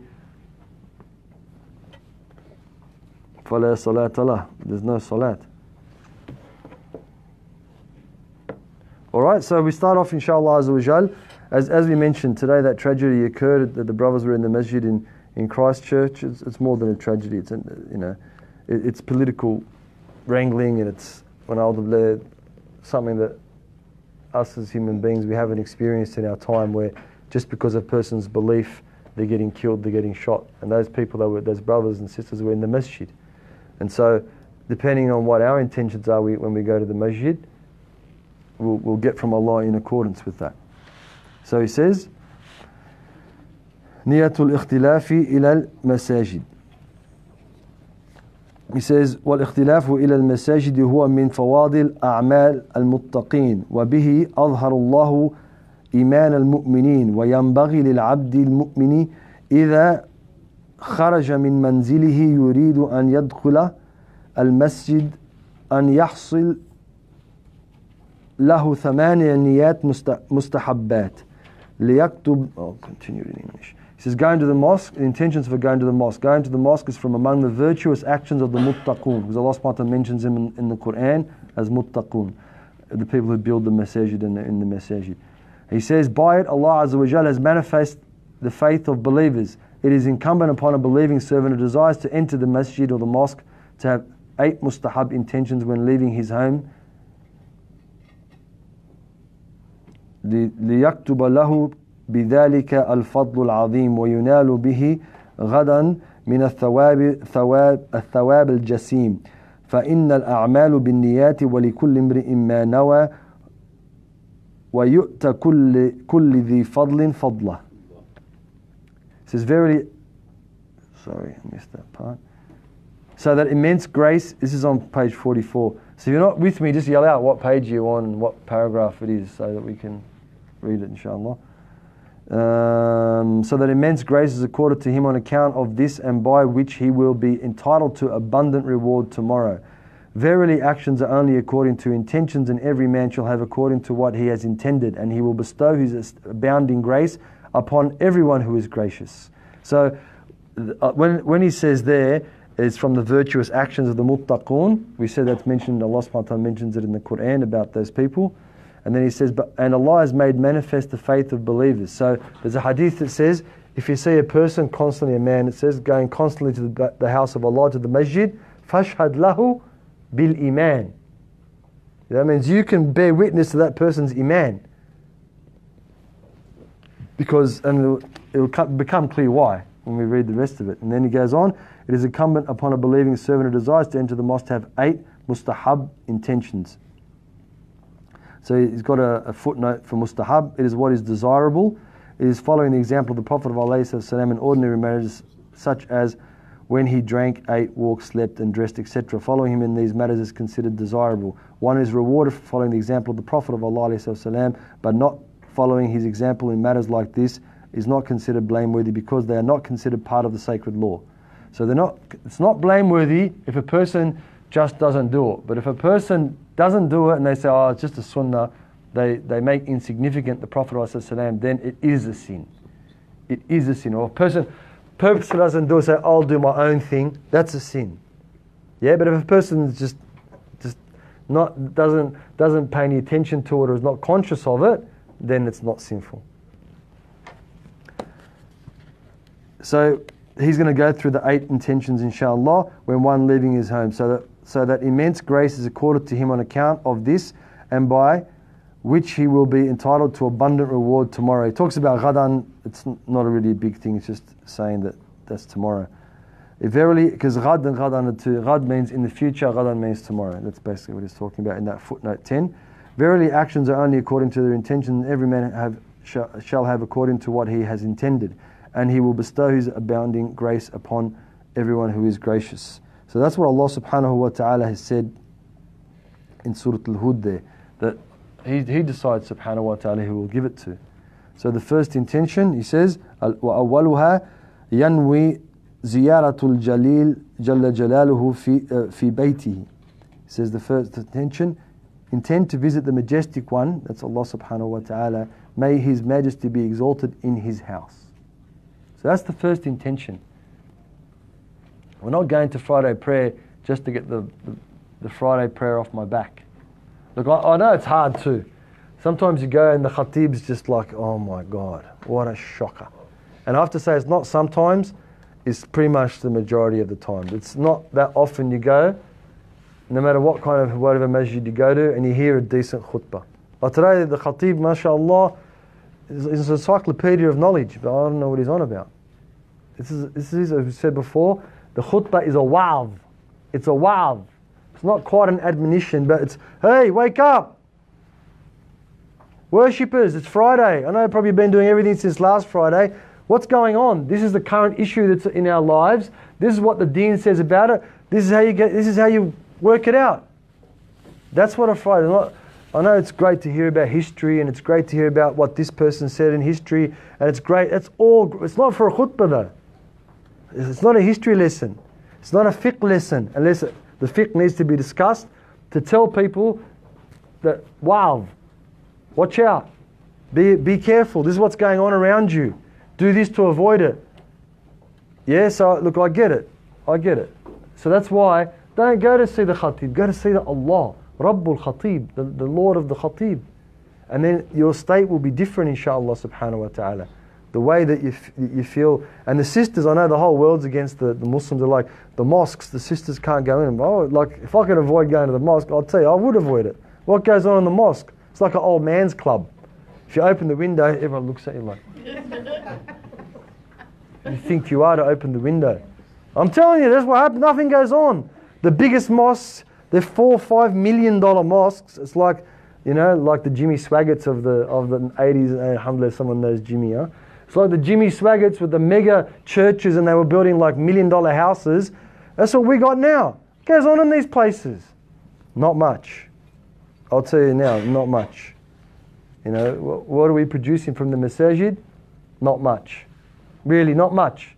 فَلَا صَلَاةَ لَهُ, there's no salat. Alright, so we start off inshallah azza wa jal. As, as we mentioned today, that tragedy occurred, that the brothers were in the masjid in, in Christchurch. It's, it's more than a tragedy. It's, you know, it, it's political wrangling, and it's something that us as human beings, we haven't experienced in our time, where just because of a person's belief, they're getting killed, they're getting shot. And those people, that were, those brothers and sisters were in the masjid. And so depending on what our intentions are we, when we go to the masjid, we'll, we'll get from Allah in accordance with that. So he says, Niyatul Ikhtilafi ilal masajid. He says, وَالْإِخْتِلَافُ إِلَى الْمَسَاجِدِ هُوَ مِنْ فَوَاضِلْ أَعْمَالِ الْمُتَّقِينَ وَبِهِ أَظْهَرُ اللَّهُ إِيمَانَ الْمُؤْمِنِينَ وَيَنْبَغِي لِلْعَبْدِ الْمُؤْمِنِ إِذَا خَرَجَ مِنْ مَنْزِلِهِ يُرِيدُ أَنْ يَدْخُلَ الْمَسْجِدَ أَنْ يَحْصِلَ لَهُ ثَمَانِيَ نِيَاتٍ مُسْتَحَبَّاتٍ لِيَكْتُبَ. I'll continue in English. He says, going to the mosque, the intentions for going to the mosque. Going to the mosque is from among the virtuous actions of the muttaqun, because Allah subhanahu wa ta'ala mentions him in, in the Quran as muttaqun, the people who build the masajid in the, in the masajid. He says, by it Allah azza wa jal has manifested the faith of believers. It is incumbent upon a believing servant who desires to enter the masjid or the mosque to have eight mustahab intentions when leaving his home. لِيَكْتُبَ لَهُ بذلك الفضل العظيم وينال به غدا من الثواب ثواب الثواب الجسيم فإن الأعمال بالنيات ولكل امرئ ما نوى ويؤتى كل كل ذي فضل فضله. This is very, sorry, I missed that part. So that immense grace. This is on page forty-four. So if you're not with me, just yell out what page you're on and what paragraph it is, so that we can read it, inshallah. Um, so that immense grace is accorded to him on account of this, and by which he will be entitled to abundant reward tomorrow. Verily actions are only according to intentions, and every man shall have according to what he has intended, and he will bestow his abounding grace upon everyone who is gracious. So uh, when, when he says there, it's from the virtuous actions of the muttaqun. We said that's mentioned, Allah subhanahu wa ta'ala mentions it in the Quran about those people. And then he says, but, and Allah has made manifest the faith of believers. So there's a hadith that says, if you see a person constantly, a man, it says, going constantly to the, the house of Allah, to the masjid, فَاشْهَدْ لَهُ بِالْإِيمَانِ. That means you can bear witness to that person's iman, because and it'll, it'll become clear why when we read the rest of it. And then he goes on, it is incumbent upon a believing servant who desires to enter the mosque to have eight mustahab intentions. So he's got a, a footnote for mustahab. It is what is desirable. It is following the example of the Prophet of Allah in ordinary marriages, such as when he drank, ate, walked, slept and dressed, et cetera. Following him in these matters is considered desirable. One is rewarded for following the example of the Prophet of Allah, but not following his example in matters like this is not considered blameworthy, because they are not considered part of the sacred law. So they're not. It's not blameworthy if a person just doesn't do it. But if a person doesn't do it and they say, oh, it's just a sunnah, They, they make insignificant the Prophet ﷺ, then it is a sin. It is a sin. Or a person purposely doesn't do, say, I'll do my own thing, that's a sin. Yeah, but if a person just just not doesn't doesn't pay any attention to it or is not conscious of it, then it's not sinful. So he's going to go through the eight intentions, inshallah, when one leaving his home, so that so that immense grace is accorded to him on account of this, and by which he will be entitled to abundant reward tomorrow. He talks about ghadan. It's not a really big thing, it's just saying that that's tomorrow. If verily, because ghad and ghadan are two. Ghad means in the future, ghadan means tomorrow. That's basically what he's talking about in that footnote ten. Verily, actions are only according to their intention. Every man have, shall, shall have according to what he has intended, and he will bestow his abounding grace upon everyone who is gracious. So that's what Allah subhanahu wa ta'ala has said in Surah Al-Hud there, that He, he decides, subhanahu wa ta'ala, who will give it to. So the first intention, he says, وَأَوَّلُهَا يَنْوِي زِيَارَةُ الْجَلِيلِ جَلَّ جَلَالُهُ فِي, uh, فِي بَيْتِهِ. He says the first intention, intend to visit the majestic one, that's Allah subhanahu wa ta'ala, may his majesty be exalted in his house. So that's the first intention. We're not going to Friday prayer just to get the, the, the Friday prayer off my back. Look, I, I know it's hard too. Sometimes you go and the khatib's just like, oh my God, what a shocker. And I have to say, it's not sometimes, it's pretty much the majority of the time. It's not that often you go, no matter what kind of, whatever masjid you go to, and you hear a decent khutbah. Like today, the khatib, mashallah, is, is an encyclopedia of knowledge, but I don't know what he's on about. This is, this is as we said before, the khutbah is a wa'adh. It's a wa'adh. It's not quite an admonition, but it's, hey, wake up! Worshippers, it's Friday. I know you've probably been doing everything since last Friday. What's going on? This is the current issue that's in our lives. This is what the deen says about it. This is how you get, this is how you work it out. That's what a Friday is. I know it's great to hear about history, and it's great to hear about what this person said in history, and it's great. That's all. It's not for a khutbah though. It's not a history lesson. It's not a fiqh lesson, unless it, the fiqh needs to be discussed to tell people that, wow, watch out, be, be careful, this is what's going on around you, do this to avoid it. Yeah, so look, I get it, I get it. So that's why, don't go to see the khatib, go to see the Allah, Rabbul Khatib, the, the Lord of the khatib. And then your state will be different, inshallah, subhanahu wa ta'ala. The way that you, f you feel, and the sisters, I know the whole world's against the, the Muslims, are like, the mosques, the sisters can't go in. Oh, like, if I could avoid going to the mosque, I'll tell you, I would avoid it. What goes on in the mosque? It's like an old man's club. If you open the window, everyone looks at you like, you think you are to open the window. I'm telling you, that's what happens, nothing goes on. The biggest mosques, they're four, five million dollar mosques. It's like, you know, like the Jimmy Swaggarts of the, of the eighties, and alhamdulillah, someone knows Jimmy, huh? It's like the Jimmy Swaggarts with the mega churches, and they were building like million dollar houses. That's what we got now. What goes on in these places? Not much. I'll tell you now, not much. You know, wh what are we producing from the masajid? Not much. Really, not much.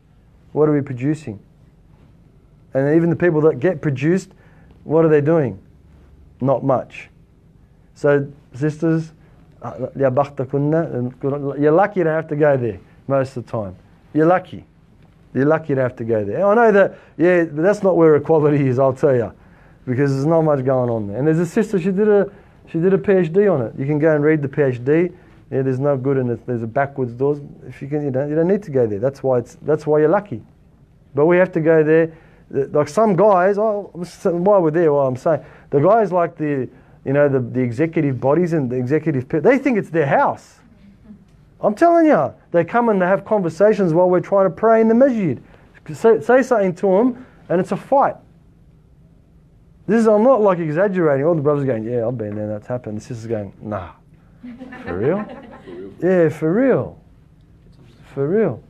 What are we producing? And even the people that get produced, what are they doing? Not much. So, sisters, you're lucky to have to go there most of the time. You're lucky. You're lucky to have to go there. I know that, yeah, but that's not where equality is, I'll tell you, because there's not much going on there. And there's a sister, she did a, she did a PhD on it. You can go and read the PhD. Yeah, there's no good in it. There's a backwards doors. If you can, you don't, you don't need to go there. That's why it's, that's why you're lucky. But we have to go there. Like some guys, oh, why we're there? Well, I'm saying the guys like the. you know, the, the executive bodies and the executive people, they think it's their house. I'm telling you, they come and they have conversations while we're trying to pray in the masjid. Say, say something to them and it's a fight. This is, I'm not like exaggerating. All the brothers are going, yeah, I've been there, that's happened. The sister's going, nah. For real? For real? Yeah, for real. For real.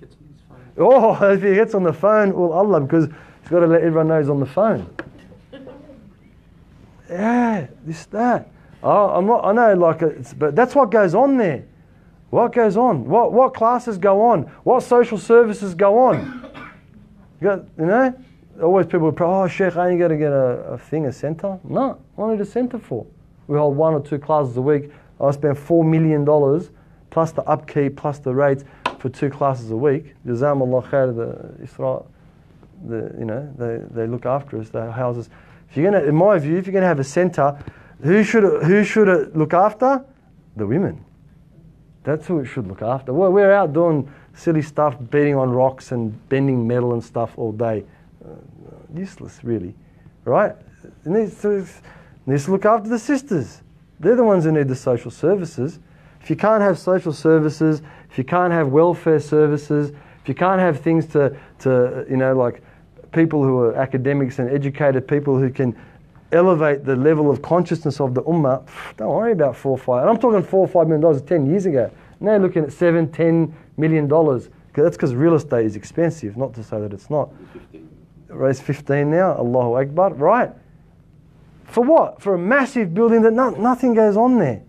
Gets on his phone. Oh, if he gets on the phone, well, Allah, because he's got to let everyone know he's on the phone. Yeah, this, that. Oh, I'm not, I know, like, it's, but that's what goes on there. What goes on? What, what classes go on? What social services go on? You, got, you know? Always people would pray, oh, Sheikh, I ain't going to get a, a thing, a centre. No, what need a centre for? We hold one or two classes a week. I spend four million dollars plus the upkeep, plus the rates for two classes a week. Jazam Allah khair, the Israel, the, you know, they, they look after us, they house us. If you're gonna, in my view, if you're going to have a centre, who should, who should it look after? The women. That's who it should look after. Well, we're out doing silly stuff, beating on rocks and bending metal and stuff all day. Uh, useless, really, right? It needs to, it needs to look after the sisters. They're the ones who need the social services. If you can't have social services, if you can't have welfare services, if you can't have things to, to you know, like people who are academics and educated people who can elevate the level of consciousness of the ummah, don't worry about four or five. And I'm talking four or five million dollars ten years ago. Now you're looking at seven, ten million dollars. That's because real estate is expensive, not to say that it's not. Raise fifteen now, Allahu Akbar, right? For what? For a massive building that no, nothing goes on there.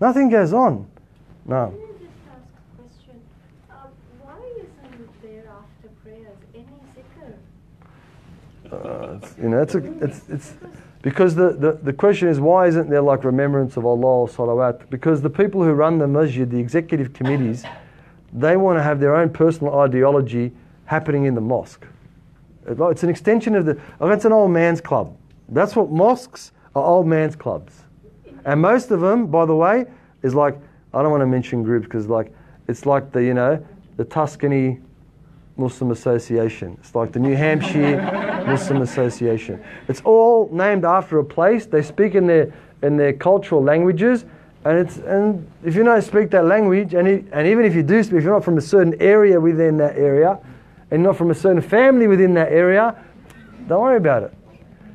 Nothing goes on. No. Can I just ask a question? Uh, why isn't there after prayers any zikr? Uh, it's, you know, it's a, it's, it's because the, the, the question is, why isn't there like remembrance of Allah or salawat? Because the people who run the masjid, the executive committees, they want to have their own personal ideology happening in the mosque. It's an extension of the, oh, it's an old man's club. That's what mosques are, old man's clubs. And most of them, by the way, is like, I don't want to mention groups because like, it's like the, you know, the Tuscany Muslim Association. It's like the New Hampshire Muslim Association. It's all named after a place. They speak in their, in their cultural languages. And it's, and if you don't speak that language, and, it, and even if you do speak, if you're not from a certain area within that area, and not from a certain family within that area, don't worry about it.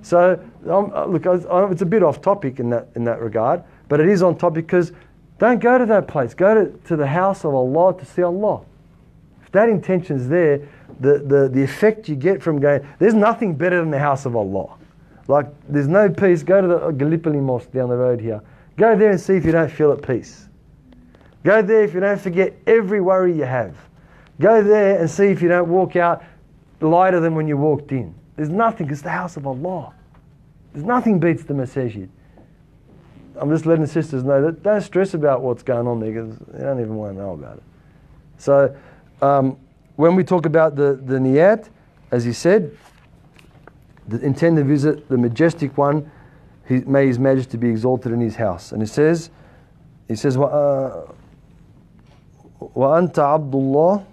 So, um, look, I was, I, it's a bit off topic in that, in that regard, but it is on topic because don't go to that place. Go to, to the house of Allah to see Allah. If that intention's there, the, the, the effect you get from going, there's nothing better than the house of Allah. Like, there's no peace. Go to the Gallipoli Mosque down the road here. Go there and see if you don't feel at peace. Go there if you don't forget every worry you have. Go there and see if you don't walk out lighter than when you walked in. There's nothing, it's the house of Allah. There's nothing beats the masajid. I'm just letting the sisters know that don't stress about what's going on there because they don't even want to know about it. So um, when we talk about the, the niyat, as he said, the intend to visit the majestic one, he, may his majesty be exalted in his house. And he says, he says, وَأَنْتَ عَبْدُ اللَّهِ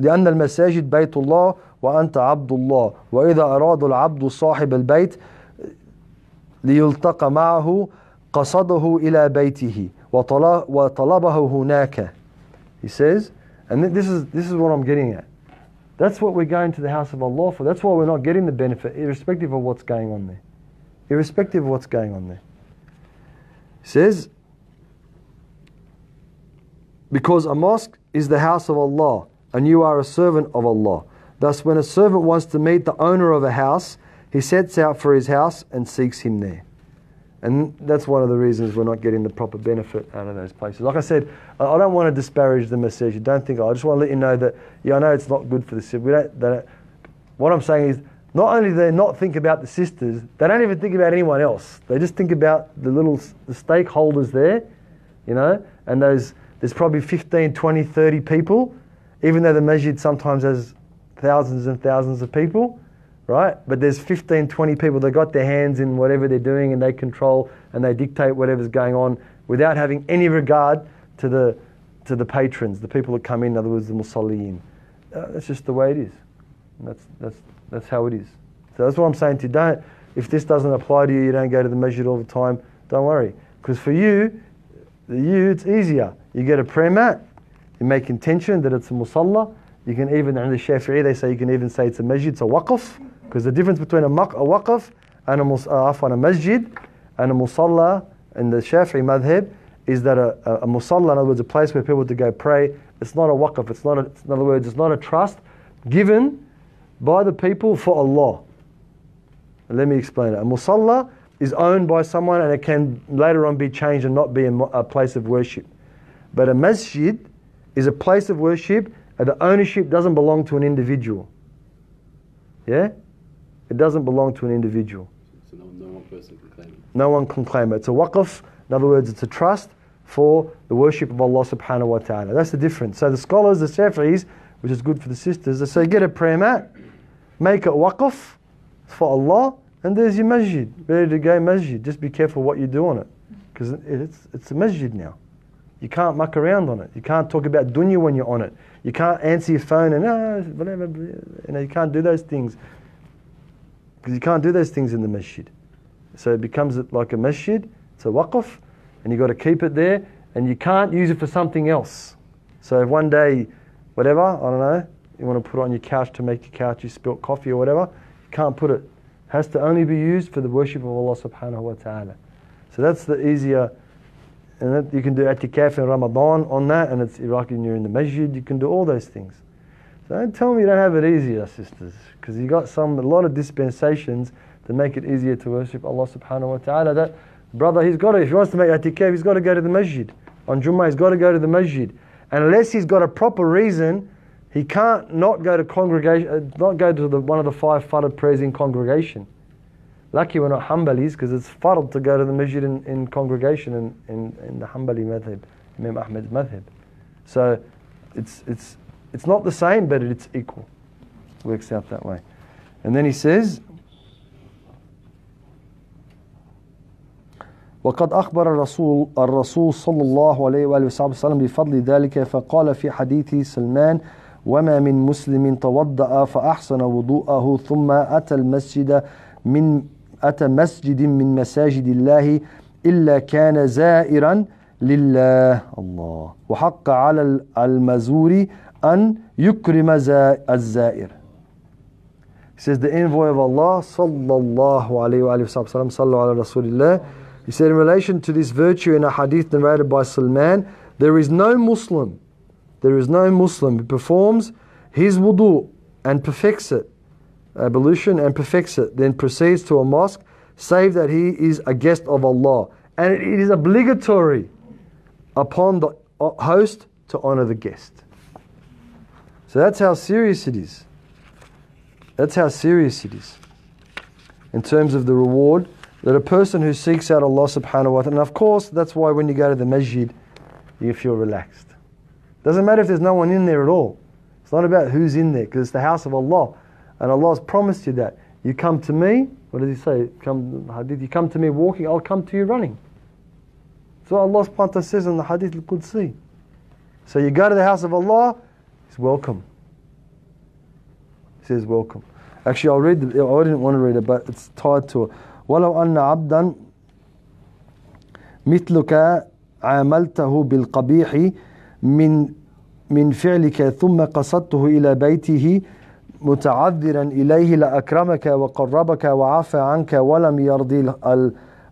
لأن المساجد بيت الله وأنت عبد الله وإذا أراد العبد صاحب البيت ليلتقى معه قصده إلى بيته وطلبه هناك. He says, and this is this is what I'm getting at. That's what we're going to the house of Allah for. That's why we're not getting the benefit, irrespective of what's going on there. Irrespective of what's going on there. He says, because a mosque is the house of Allah, and you are a servant of Allah. Thus, when a servant wants to meet the owner of a house, he sets out for his house and seeks him there. And that's one of the reasons we're not getting the proper benefit out of those places. Like I said, I don't want to disparage the masjid. You don't think, oh, I just want to let you know that, yeah, I know it's not good for the sisters. We don't, they don't, what I'm saying is, not only do they not think about the sisters, they don't even think about anyone else. They just think about the little the stakeholders there, you know, and those there's probably fifteen, twenty, thirty people. Even though the masjid sometimes has thousands and thousands of people, right? But there's fifteen, twenty people that got their hands in whatever they're doing and they control and they dictate whatever's going on without having any regard to the to the patrons, the people that come in, in other words, the musalliin. Uh, that's just the way it is. And that's that's that's how it is. So that's what I'm saying to you. Don't If this doesn't apply to you, you don't go to the masjid all the time, don't worry. Because for you, you, it's easier. You get a prayer mat, you make intention that it's a musalla. You can even, under Shafi'i, they say you can even say it's a masjid, it's a waqf. Because the difference between a, maq, a waqf and a, mus, uh, a masjid and a musalla in the Shafi'i madhab is that a, a, a musalla, in other words, a place where people to go pray, it's not a waqf, it's not a, in other words, it's not a trust given by the people for Allah. Let me explain it. A musalla is owned by someone and it can later on be changed and not be a, a place of worship. But a masjid is a place of worship and the ownership doesn't belong to an individual. Yeah? It doesn't belong to an individual. So no, no one person can claim it. No one can claim it. It's a waqf. In other words, it's a trust for the worship of Allah subhanahu wa ta'ala. That's the difference. So the scholars, the Shafi'is, which is good for the sisters, they say get a prayer mat, make it waqf for Allah, and there's your masjid, ready to go masjid. Just be careful what you do on it, because it's, it's a masjid now. You can't muck around on it. You can't talk about dunya when you're on it. You can't answer your phone and oh, whatever, you know, you can't do those things. Because you can't do those things in the masjid. So it becomes like a masjid, it's a waqf, and you've got to keep it there, and you can't use it for something else. So if one day, whatever, I don't know, you want to put it on your couch to make your couch, you spilt coffee or whatever, you can't put it. Has to only be used for the worship of Allah subhanahu wa ta'ala. So that's the easier, and that you can do atikaf in Ramadan on that, and it's like when you're in the masjid, you can do all those things. So don't tell me you don't have it easier, sisters, because you got some, a lot of dispensations that make it easier to worship Allah subhanahu wa ta'ala. That brother, he's got to, if he wants to make atikaf, he's got to go to the masjid. On Jummah, he's got to go to the masjid. Unless he's got a proper reason, he can't not go to congregation, not go to the, one of the five fard prayers in congregation. Lucky we're not Hanbalis, because it's fard to go to the masjid in, in congregation in, in, in the Hanbali madhab, Imam Ahmed's madhab. So it's, it's, it's not the same, but it's equal. It works out that way. And then he says, وقد أخبر الرسول الرسول صلى الله عليه وآله وسلم بفضل ذلك فقال في حديث سلمان وما من مسلم توضأ فأحسن وضوءه ثم أتى المسجد من أتى مسجد من مساجد الله إلا كان زائرا لله الله وحق على المزور أن يكرم الزائر. He says the envoy of Allah صلى الله عليه وآله وسلم صلى على رسول الله. He said in relation to this virtue in a hadith narrated by Salman, there is no Muslim, there is no Muslim who performs his wudu and perfects it, ablution and perfects it, then proceeds to a mosque, save that he is a guest of Allah. And it is obligatory upon the host to honor the guest. So that's how serious it is. That's how serious it is in terms of the reward that a person who seeks out Allah subhanahu wa ta'ala, and of course that's why when you go to the masjid you feel relaxed. Doesn't matter if there's no one in there at all. It's not about who's in there, because it's the house of Allah, and Allah has promised you that. You come to me, what does he say? Come, hadith, you come to me walking, I'll come to you running. So Allah subhanahu wa ta'ala says in the hadith al-Qudsi. So you go to the house of Allah, he's welcome. He says welcome. Actually I'll read, the, I didn't want to read it, but it's tied to it. ولو أن عبدا مثلك عاملته بالقبيح من من فعلك ثم قصدته إلى بيته متعذرا إليه لأكرمك وقربك وعفى عنك ولم يرضي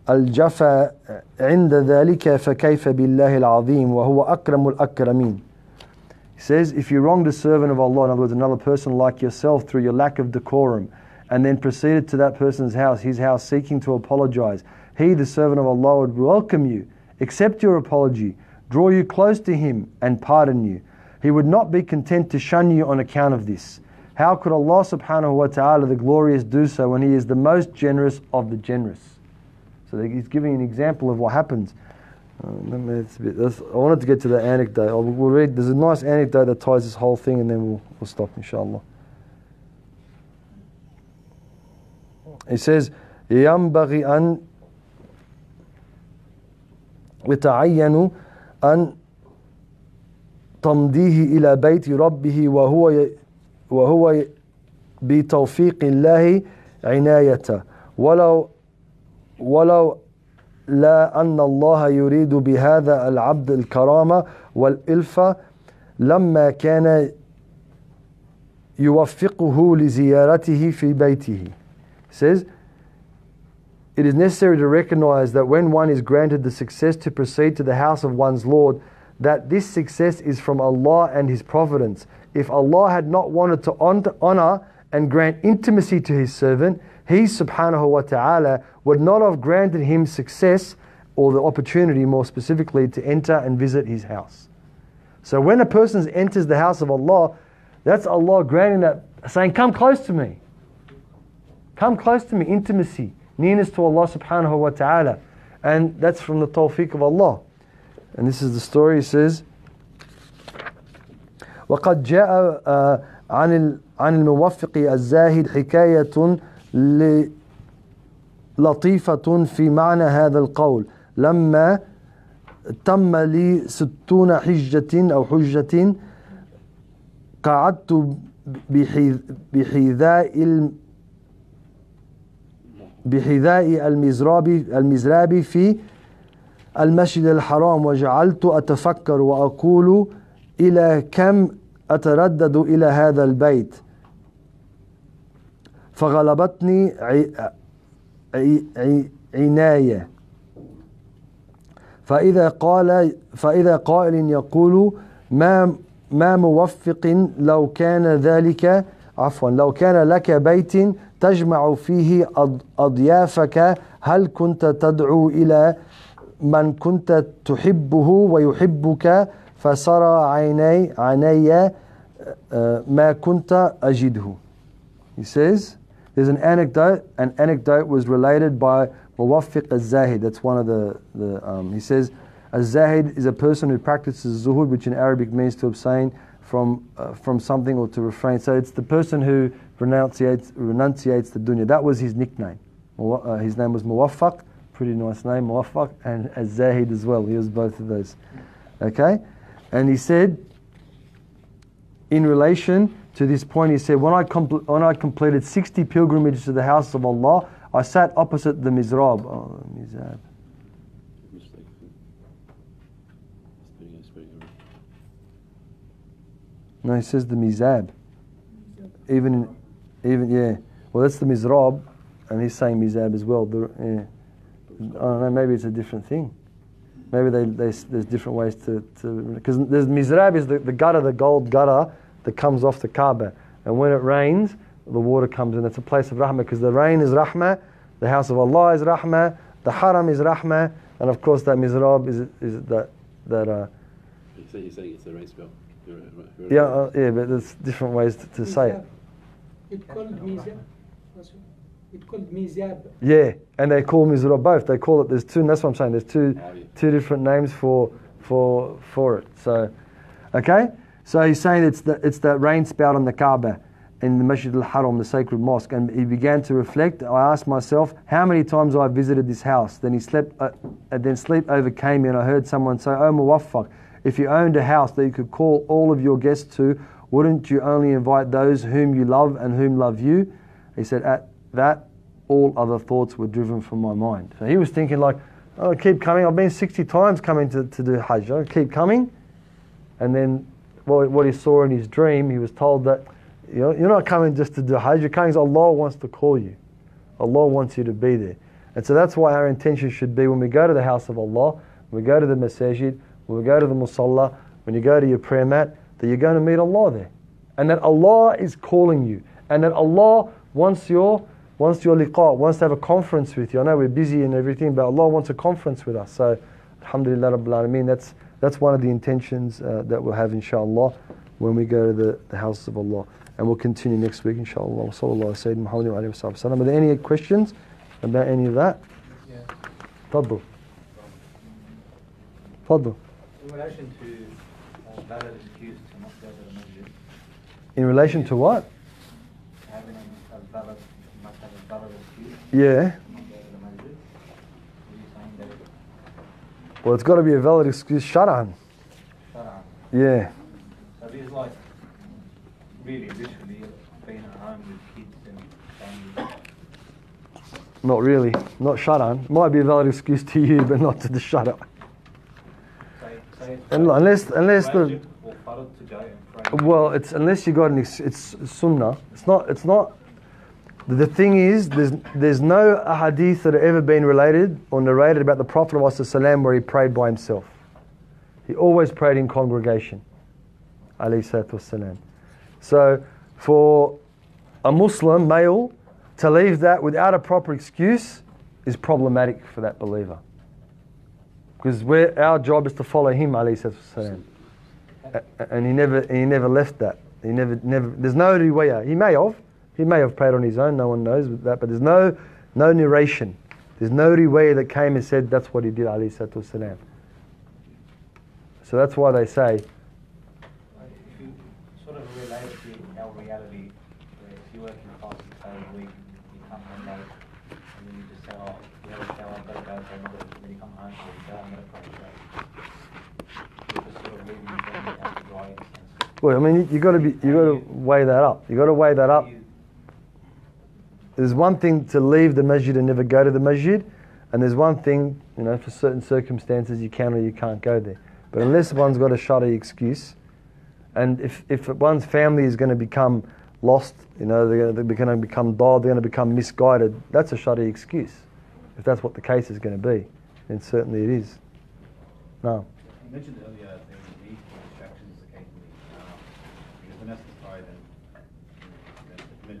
الجفا عند ذلك فكيف بالله العظيم وهو أكرم الأكرمين. He says, if you wronged a servant of Allah, in other words, another person like yourself through your lack of decorum, and then proceeded to that person's house, his house, seeking to apologize, he, the servant of Allah, would welcome you, accept your apology, draw you close to him, and pardon you. He would not be content to shun you on account of this. How could Allah subhanahu wa ta'ala, the glorious, do so when he is the most generous of the generous? So he's giving an example of what happens. I wanted to get to the anecdote. We'll read. There's a nice anecdote that ties this whole thing, and then we'll, we'll stop, inshallah. He says, ينبغي أن يتعين أن تمضيه إلى بيت ربه وهو وهو بتوفيق الله عنايته وَلَوْ وَلَوْ لَا أَنَّ اللَّهَ يُرِيدُ بِهَذَا الْعَبْدِ الْكَرَامَةَ وَالْإِلْفَةَ لَمَّا كَانَ يُوَفِّقُهُ لِزِيَارَتِهِ فِي بَيْتِهِ. Says, it is necessary to recognize that when one is granted the success to proceed to the house of one's Lord, that this success is from Allah and His providence. If Allah had not wanted to honor and grant intimacy to His servant, He subhanahu wa ta'ala would not have granted him success, or the opportunity more specifically, to enter and visit His house. So when a person enters the house of Allah, that's Allah granting that, saying, come close to me. Come close to me, intimacy, nearness to Allah subhanahu wa ta'ala. And that's from the tawfiq of Allah. And this is the story, it says, وَقَدْ جَاءَ عَنِ الْمُوَفِّقِ الزَّاهِدِ حِكَايَةٌ لَطِيفَةٌ فِي مَعْنَى هَذَا الْقَوْلِ لَمَّا تَمَّ لِي سِتُّونَ حِجَّةٍ أَوْ حُجَّةٍ قَعَدْتُ بِحِذَاءِ بحذاء المزراب المزراب في المسجد الحرام وجعلت أتفكر وأقول إلى كم أتردد إلى هذا البيت فغلبتني عناية فإذا قال فإذا قائل يقول ما ما موفق لو كان ذلك عفوا لو كان لك بيت تجمع فيه أضيافك هل كنت تدعو إلى من كنت تحبه ويحبك فسرى عيني عيني ما كنت أجده. He says, there's an anecdote. An anecdote was related by Muwaffiq al-Zahid. That's one of the, the um, he says, al-Zahid is a person who practices zuhud, which in Arabic means to abstain from uh, from something or to refrain. So it's the person who renunciates renunciates the dunya. That was his nickname. Uh, his name was Muwaffaq, pretty nice name, Muwaffaq, and Az-Zahid as well. He was both of those. Okay, and he said, in relation to this point, he said, when I compl when I completed sixty pilgrimages to the house of Allah, I sat opposite the mizrab. Oh, the mizrab. No, he says the mizab. Even, even, yeah. Well, that's the mizrab, and he's saying mizab as well. The, yeah. I don't know. Maybe it's a different thing. Maybe they, they there's different ways to because to, there's mizrab is the, the gutter, the gold gutter that comes off the Kaaba, and when it rains, the water comes in. It's a place of rahmah because the rain is rahmah, the house of Allah is rahmah, the haram is rahmah, and of course that mizrab is is that that. Uh, you're saying it's a rain spell. Yeah, uh, yeah, but there's different ways to, to say it. It called mizab. It called mizab. Yeah, and they call mizrab both. They call it. There's two. And that's what I'm saying. There's two, oh, yeah. two different names for for for it. So, okay. So he's saying it's the it's the rain spout on the Kaaba, in the Masjid al-Haram, the sacred mosque. And he began to reflect. I asked myself how many times I visited this house. Then he slept. Uh, then sleep overcame me, and I heard someone say, "Oh, Muwaffaq, if you owned a house that you could call all of your guests to, wouldn't you only invite those whom you love and whom love you?" He said, at that, all other thoughts were driven from my mind. So he was thinking like, oh, keep coming. I've been sixty times coming to, to do Hajj. I keep coming. And then well, what he saw in his dream, he was told that, you know, you're not coming just to do Hajj. You're coming because Allah wants to call you. Allah wants you to be there. And so that's why our intention should be when we go to the house of Allah, when we go to the masajid, when we go to the musalla, when you go to your prayer mat, that you're going to meet Allah there. And that Allah is calling you. And that Allah wants your, wants your liqa, wants to have a conference with you. I know we're busy and everything, but Allah wants a conference with us. So, alhamdulillah rabbil alameen, that's, that's one of the intentions uh, that we'll have inshaAllah when we go to the, the house of Allah. And we'll continue next week inshaAllah. Sallallahu alayhi wa sallam. Are there any questions about any of that? Yeah. Fadl. Fadl. In relation to valid uh, excuse to not go to the masjid. In relation to what? Having a valid, must have a valid excuse. Yeah. To not go to the masjid. Are you saying that it? Well, it's got to be a valid excuse, shar'an. Shar'an. Yeah. So these like really literally being at home with kids and family. Not really. Not Sharan. Might be a valid excuse to you, but not to the Shara. Unless, unless the well, it's unless you got an ex, it's Sunnah. It's not. It's not. The thing is, there's there's no hadith that have ever been related or narrated about the Prophet ﷺ where he prayed by himself. He always prayed in congregation. So, for a Muslim male to leave that without a proper excuse is problematic for that believer. Because we're, our job is to follow him, ﷺ. And he never he never left that. He never never. There's no riwayah. He may have. He may have prayed on his own, no one knows that, but there's no no narration. There's no riwayah that came and said that's what he did, alayhi salatu wasalam. So that's why they say... If you sort of relate it to our reality, where if you work in class for a week, you come home late, and then you just say, oh, you have a shower, I've got to go, and then you come home, and you go, I'm going to pray straight. You're just sort of leaving yourself out to dry in a sense. Well, I mean, you've got to be, you got to weigh that up. You've got to weigh that up. There's one thing to leave the masjid and never go to the masjid, and there's one thing, you know, for certain circumstances you can or you can't go there. But unless one's got a shoddy excuse, and if, if one's family is going to become lost, you know, they're going to become dulled, they're going to become misguided, that's a shoddy excuse. If that's what the case is going to be, then certainly it is. No. You mentioned earlier there's a need for distractions occasionally, because the nest is tied and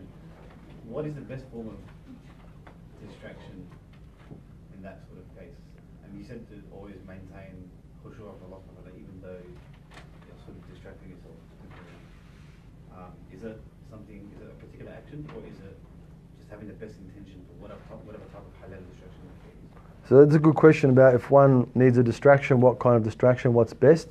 what is the best form of distraction in that sort of case? And you said to always maintain khushu' of Allah, even though you're sort of distracting yourself. Um, is it something? Is it a particular action, or is it just having the best intention for whatever whatever type of halal distraction that is? So that's a good question about if one needs a distraction, what kind of distraction, what's best?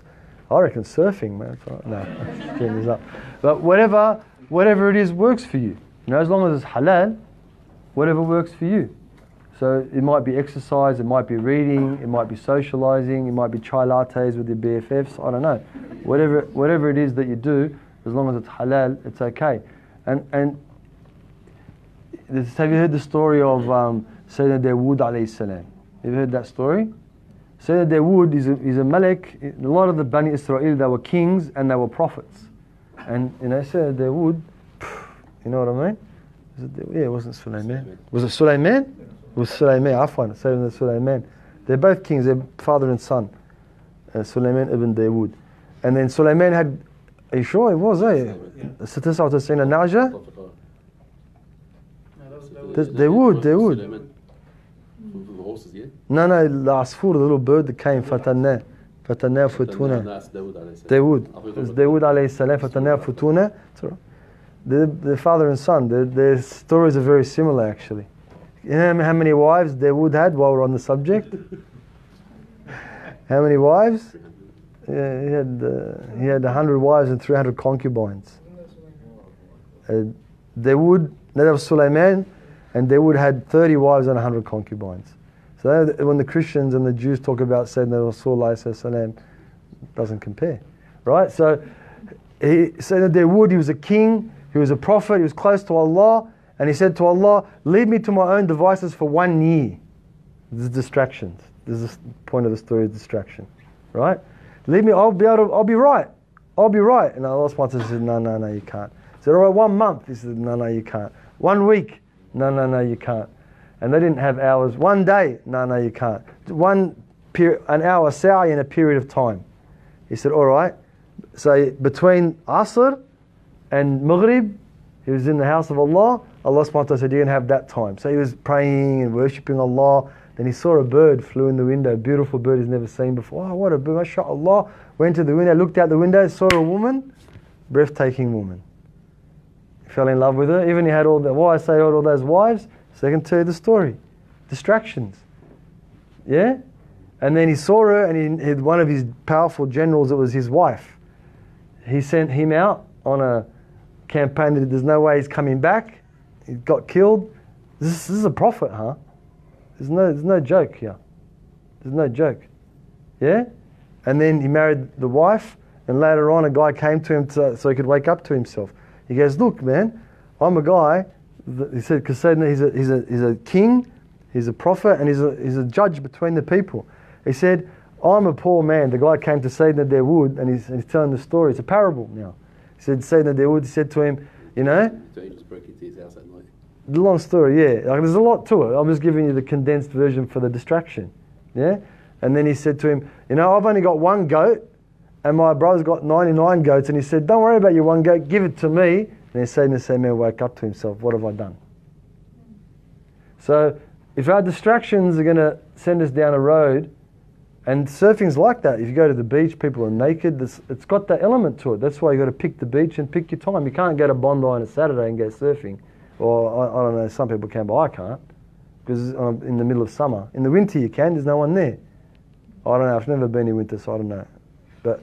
I reckon surfing, man. No, but whatever whatever it is works for you. You know, as long as it's halal, whatever works for you. So it might be exercise, it might be reading, it might be socializing, it might be chai lattes with your B F Fs, I don't know. Whatever whatever it is that you do, as long as it's halal, it's okay. And and this, have you heard the story of um, Sayyidina Dawood alayhi salam? Have you heard that story? Sayyidina Dawood is a, is a malik. A lot of the Bani Israel, they were kings and they were prophets. And you know, Sayyidina Dawood, you know what I mean? Is it the, yeah, it wasn't Sulaiman. Was it Sulaiman? It was Sulaiman, Afwan, Sayyidina Sulaiman. They're both kings, they're father and son. Uh, Sulaiman ibn Dawood. And then Sulaiman had, are you sure it was, eh? Satisa'at al-Sayyidina Najah? Dawood, Dawood. The horses, yeah? No, no, the Asfur, the little bird that came, Fatanna. Fatanna Futuna. Dawood. It's Dawood alayhi salam, Fatanna Futuna. They're, they're father and son. Their, their stories are very similar, actually. You know how many wives Dawood had while we're on the subject? How many wives? Yeah, he had uh, he had one hundred wives and three hundred concubines. Uh, Dawood, that was Sulaiman, and Dawood had thirty wives and one hundred concubines. So that, when the Christians and the Jews talk about Sayyidina Rasulullah, it doesn't compare, right? So he said that Dawood, he was a king. He was a prophet, he was close to Allah, and he said to Allah, lead me to my own devices for one year. This is distractions. This is the point of the story of distraction. Right? Lead me, I'll be able to, I'll be right. I'll be right. And Allah sponsor said, no, no, no, you can't. He said, all right, one month. He said, no, no, you can't. One week, no, no, no, you can't. And they didn't have hours. One day, no, no, you can't. One period, an hour, sa'i in a period of time. He said, all right. So between Asr and Maghrib, he was in the house of Allah. Allah subhanahu wa ta'ala said, you can have that time. So he was praying and worshipping Allah. Then he saw a bird flew in the window, a beautiful bird he's never seen before. Oh, what a bird, mashaAllah. Went to the window, looked out the window, saw a woman, breathtaking woman. He fell in love with her. Even he had all the, why I say all those wives, so they can tell you the story. Distractions. Yeah? And then he saw her and he had one of his powerful generals, it was his wife. He sent him out on a campaign that there's no way he's coming back. He got killed. This, this is a prophet, huh? There's no, there's no joke here. There's no joke. Yeah? And then he married the wife, and later on a guy came to him to, so he could wake up to himself. He goes, look, man, I'm a guy. He said, because he's a, he's, a, he's a king, He's a prophet and he's a, he's a judge between the people. He said, I'm a poor man. The guy came to Sayyidina Dawood and he's, he's telling the story. It's a parable now. He said, Sayyidina Dawood said to him, you know... So he just broke into his house at night. The long story, yeah. Like, there's a lot to it. I'm just giving you the condensed version for the distraction. Yeah? And then he said to him, you know, I've only got one goat and my brother's got ninety-nine goats. And he said, don't worry about your one goat, give it to me. And then Sayyidina Sulaiman woke up to himself, what have I done? So if our distractions are going to send us down a road, and surfing's like that. If you go to the beach, people are naked. It's, it's got that element to it. That's why you got to pick the beach and pick your time. You can't go to Bondi on a Saturday and go surfing. Or, I, I don't know, some people can, but I can't. Because I'm in the middle of summer. In the winter you can, there's no one there. I don't know, I've never been in winter, so I don't know. But,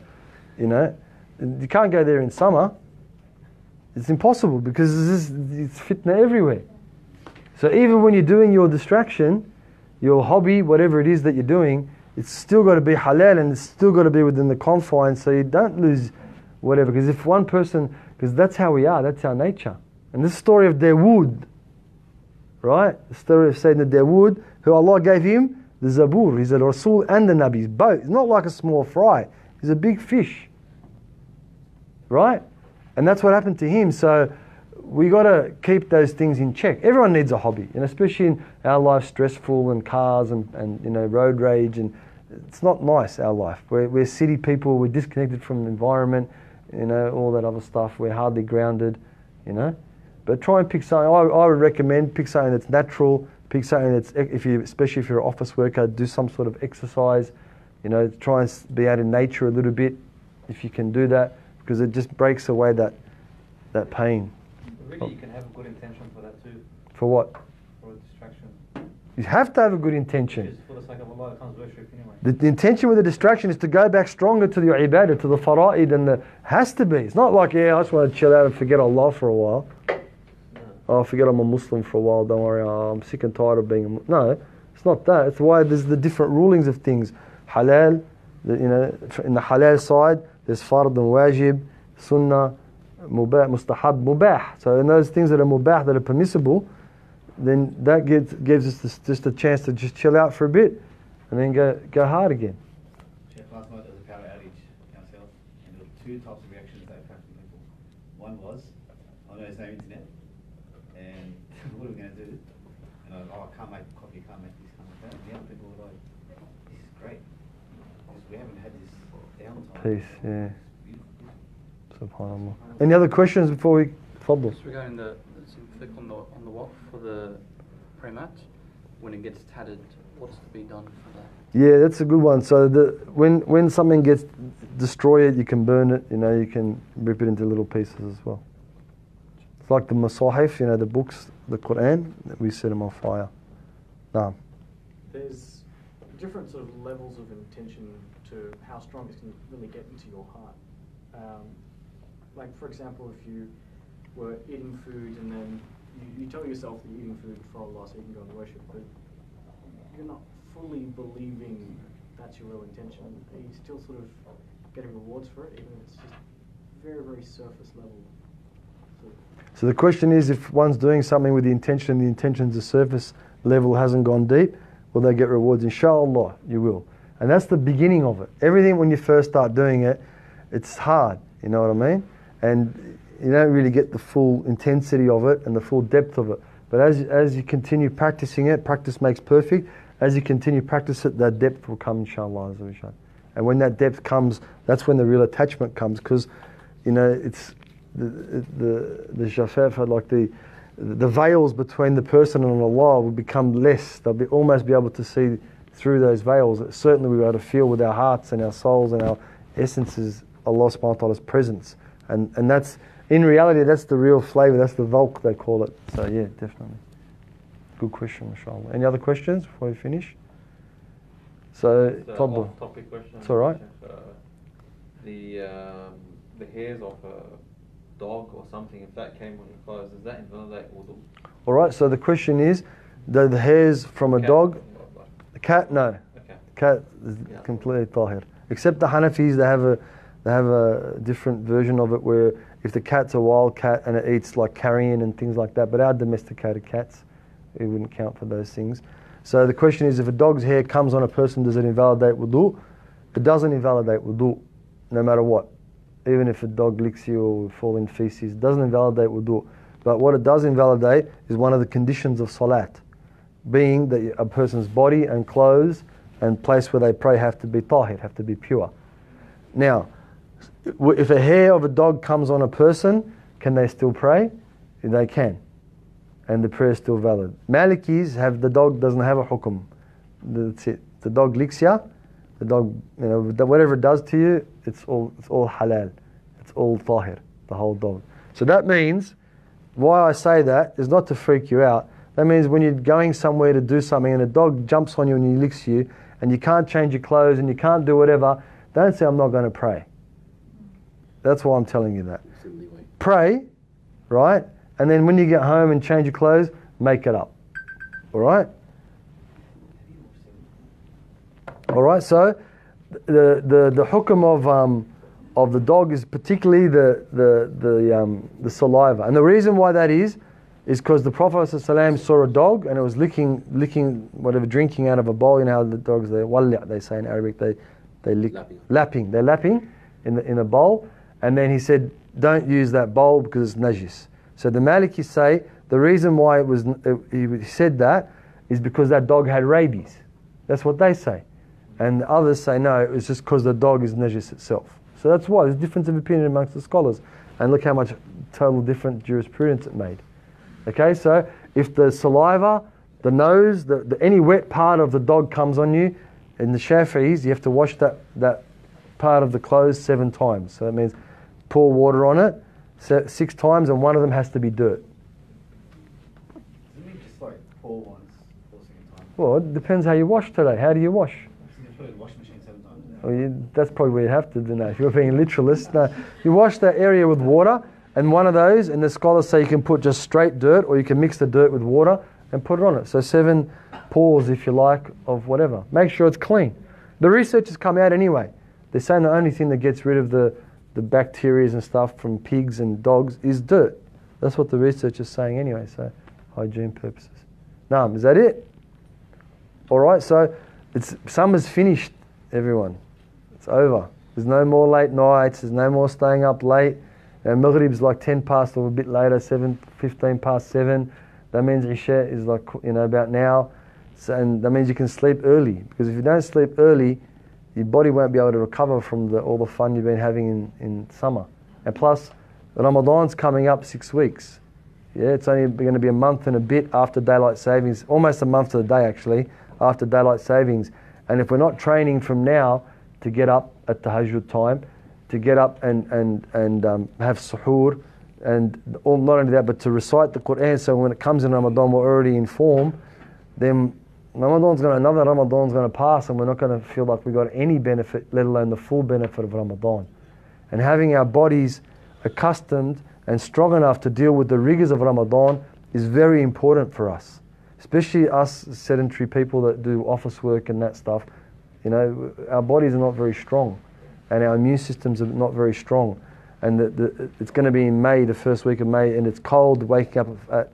you know, you can't go there in summer. It's impossible because it's, it's fitna everywhere. So even when you're doing your distraction, your hobby, whatever it is that you're doing, it's still got to be halal and it's still got to be within the confines so you don't lose whatever. Because if one person, because that's how we are, that's our nature. And this story of Dawood, right? The story of Sayyidina Dawood, who Allah gave him the Zabur. He's a Rasul and the Nabi's boat. He's not like a small fry. He's a big fish, right? And that's what happened to him. So we got to keep those things in check. Everyone needs a hobby, and especially in our life, stressful and cars and, and you know, road rage, and it's not nice, our life. We're, we're city people. We're disconnected from the environment, you know, all that other stuff. We're hardly grounded, you know. But try and pick something. I, I would recommend pick something that's natural. Pick something that's, if you, especially if you're an office worker, do some sort of exercise. You know, try and be out in nature a little bit, if you can do that, because it just breaks away that that pain. Really, you can have a good intention for that too. For what? For a distraction. You have to have a good intention. Just for the sake of Allah, it comes worship anyway. The, the intention with the distraction is to go back stronger to the ibadah, to the fara'id, and the has to be. It's not like, yeah, I just want to chill out and forget Allah for a while. No. Oh, forget I'm a Muslim for a while. Don't worry. Oh, I'm sick and tired of being a Muslim. No, it's not that. It's why there's the different rulings of things. Halal, the, you know, in the halal side, there's fard and wajib, sunnah, mubah, mustahab, mubah. So in those things that are mubah, that are permissible, then that gets, gives us this, just a chance to just chill out for a bit and then go, go hard again. Sheikh, last night there was a power outage ourselves, and there were two types of reactions that happened to people. One was, I know there's no internet, and what are we going to do? And I, oh, I can't make coffee, can't make this, can't make that. And the other people were like, this is great. We haven't had this downtime. Peace, yeah. SubhanAllah. Any other questions before we follow? Just regarding the, click on the, on the waqf for the pre-match, when it gets tattered, what's to be done for that? Yeah, that's a good one. So the, when, when something gets, destroy it, you can burn it, you know, you can rip it into little pieces as well. It's like the masahif, you know, the books, the Quran, we set them on fire. Nah. There's different sort of levels of intention to how strong it can really get into your heart. Um, like, for example, if you were eating food and then you, you tell yourself that you're eating food for Allah so you can go and worship, but you're not fully believing that's your real intention. Are you still sort of getting rewards for it, even if it's just very, very surface level? Sort of. So the question is, if one's doing something with the intention and the intention's the surface level hasn't gone deep, will they get rewards? Inshallah, you will. And that's the beginning of it. Everything when you first start doing it, it's hard, you know what I mean? And you don't really get the full intensity of it and the full depth of it. But as, as you continue practicing it, practice makes perfect. As you continue practice it, that depth will come, inshallah. And when that depth comes, that's when the real attachment comes, because, you know, it's the the the shafaf, like the the veils between the person and Allah will become less. They'll be almost be able to see through those veils. Certainly we were able to feel with our hearts and our souls and our essences Allah subhanahu wa ta'ala's presence, and and that's in reality, that's the real flavour, that's the vulk they call it. So yeah, definitely good question, mashallah. Any other questions before we finish? So problem topic question, it's alright. Uh, the um, the hairs of a dog or something, if that came on your clothes, does that invalidate wudu? Alright, so the question is, do the hairs from a cat, dog, a cat? No, okay. Cat is, yeah, completely tahir, except the Hanafis, they have a They have a different version of it where if the cat's a wild cat and it eats like carrion and things like that, but our domesticated cats, it wouldn't count for those things. So the question is, if a dog's hair comes on a person, does it invalidate wudu? It doesn't invalidate wudu, no matter what. Even if a dog licks you or fall in feces, it doesn't invalidate wudu. But what it does invalidate is one of the conditions of salat, being that a person's body and clothes and place where they pray have to be tahir, have to be pure. Now, if a hair of a dog comes on a person, can they still pray? They can. And the prayer is still valid. Malikis have the dog doesn't have a hukum. That's it. The dog licks ya, the dog, you know, whatever it does to you, it's all it's all halal. It's all tahir, the whole dog. So that means, why I say that is not to freak you out. That means when you're going somewhere to do something and a dog jumps on you and he licks you and you can't change your clothes and you can't do whatever, don't say, I'm not going to pray. That's why I'm telling you that. Pray, right? And then when you get home and change your clothes, make it up. All right? All right, so the the, the hukum of um, of the dog is particularly the the the, um, the saliva. And the reason why that is, is because the Prophet ﷺ saw a dog and it was licking, licking whatever, drinking out of a bowl. You know how the dogs, they walli', they say in Arabic, they, they lick, lapping. lapping. They're lapping in, the, in a bowl. And then he said, don't use that bowl because it's najis. So the Maliki say the reason why it was it, he said that is because that dog had rabies. That's what they say. And the others say no, it was just because the dog is najis itself. So that's why there's a difference of opinion amongst the scholars. And look how much total different jurisprudence it made. Okay, so if the saliva, the nose, the, the, any wet part of the dog comes on you, in the Shafi'is, you have to wash that, that part of the clothes seven times. So that means pour water on it, six times, and one of them has to be dirt. Doesn't it just like pour once or second time? Well, it depends how you wash today. How do you wash? You put it in the washing machine seven times. Well, you, that's probably where you have to do that. If you're being literalist, no. You wash that area with water, and one of those, and the scholars say you can put just straight dirt, or you can mix the dirt with water and put it on it. So seven pours, if you like, of whatever. Make sure it's clean. The research has come out anyway. They're saying the only thing that gets rid of the the bacteria and stuff from pigs and dogs is dirt. That's what the research is saying anyway, so hygiene purposes. Naam, is that it? All right, so it's summer's finished, everyone. It's over. There's no more late nights, there's no more staying up late. And Maghrib's like ten past or a bit later, seven, fifteen past seven. That means Isha is like, you know, about now. So, and that means you can sleep early, because if you don't sleep early, your body won't be able to recover from the, all the fun you've been having in, in summer. And plus, Ramadan's coming up six weeks. Yeah, it's only going to be a month and a bit after daylight savings, almost a month to the day actually, after daylight savings. And if we're not training from now to get up at tahajjud time, to get up and, and, and um, have suhoor, and all, not only that, but to recite the Quran, so when it comes in Ramadan we're already in form, then Ramadan's going to, another Ramadan's going to pass, and we're not going to feel like we got any benefit, let alone the full benefit of Ramadan. And having our bodies accustomed and strong enough to deal with the rigors of Ramadan is very important for us, especially us sedentary people that do office work and that stuff. You know, our bodies are not very strong, and our immune systems are not very strong. And the, the, it's going to be in May, the first week of May, and it's cold. Waking up at,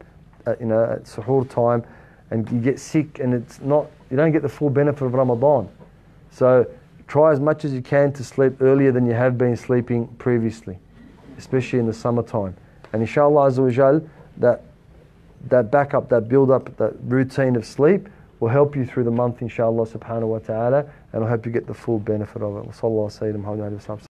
at you know at suhoor time, and you get sick, and it's not, you don't get the full benefit of Ramadan. So try as much as you can to sleep earlier than you have been sleeping previously, especially in the summertime. And inshallah azza wa jal, that, that backup, that build-up, that routine of sleep will help you through the month, inshallah subhanahu wa ta'ala, and I hope you get the full benefit of it.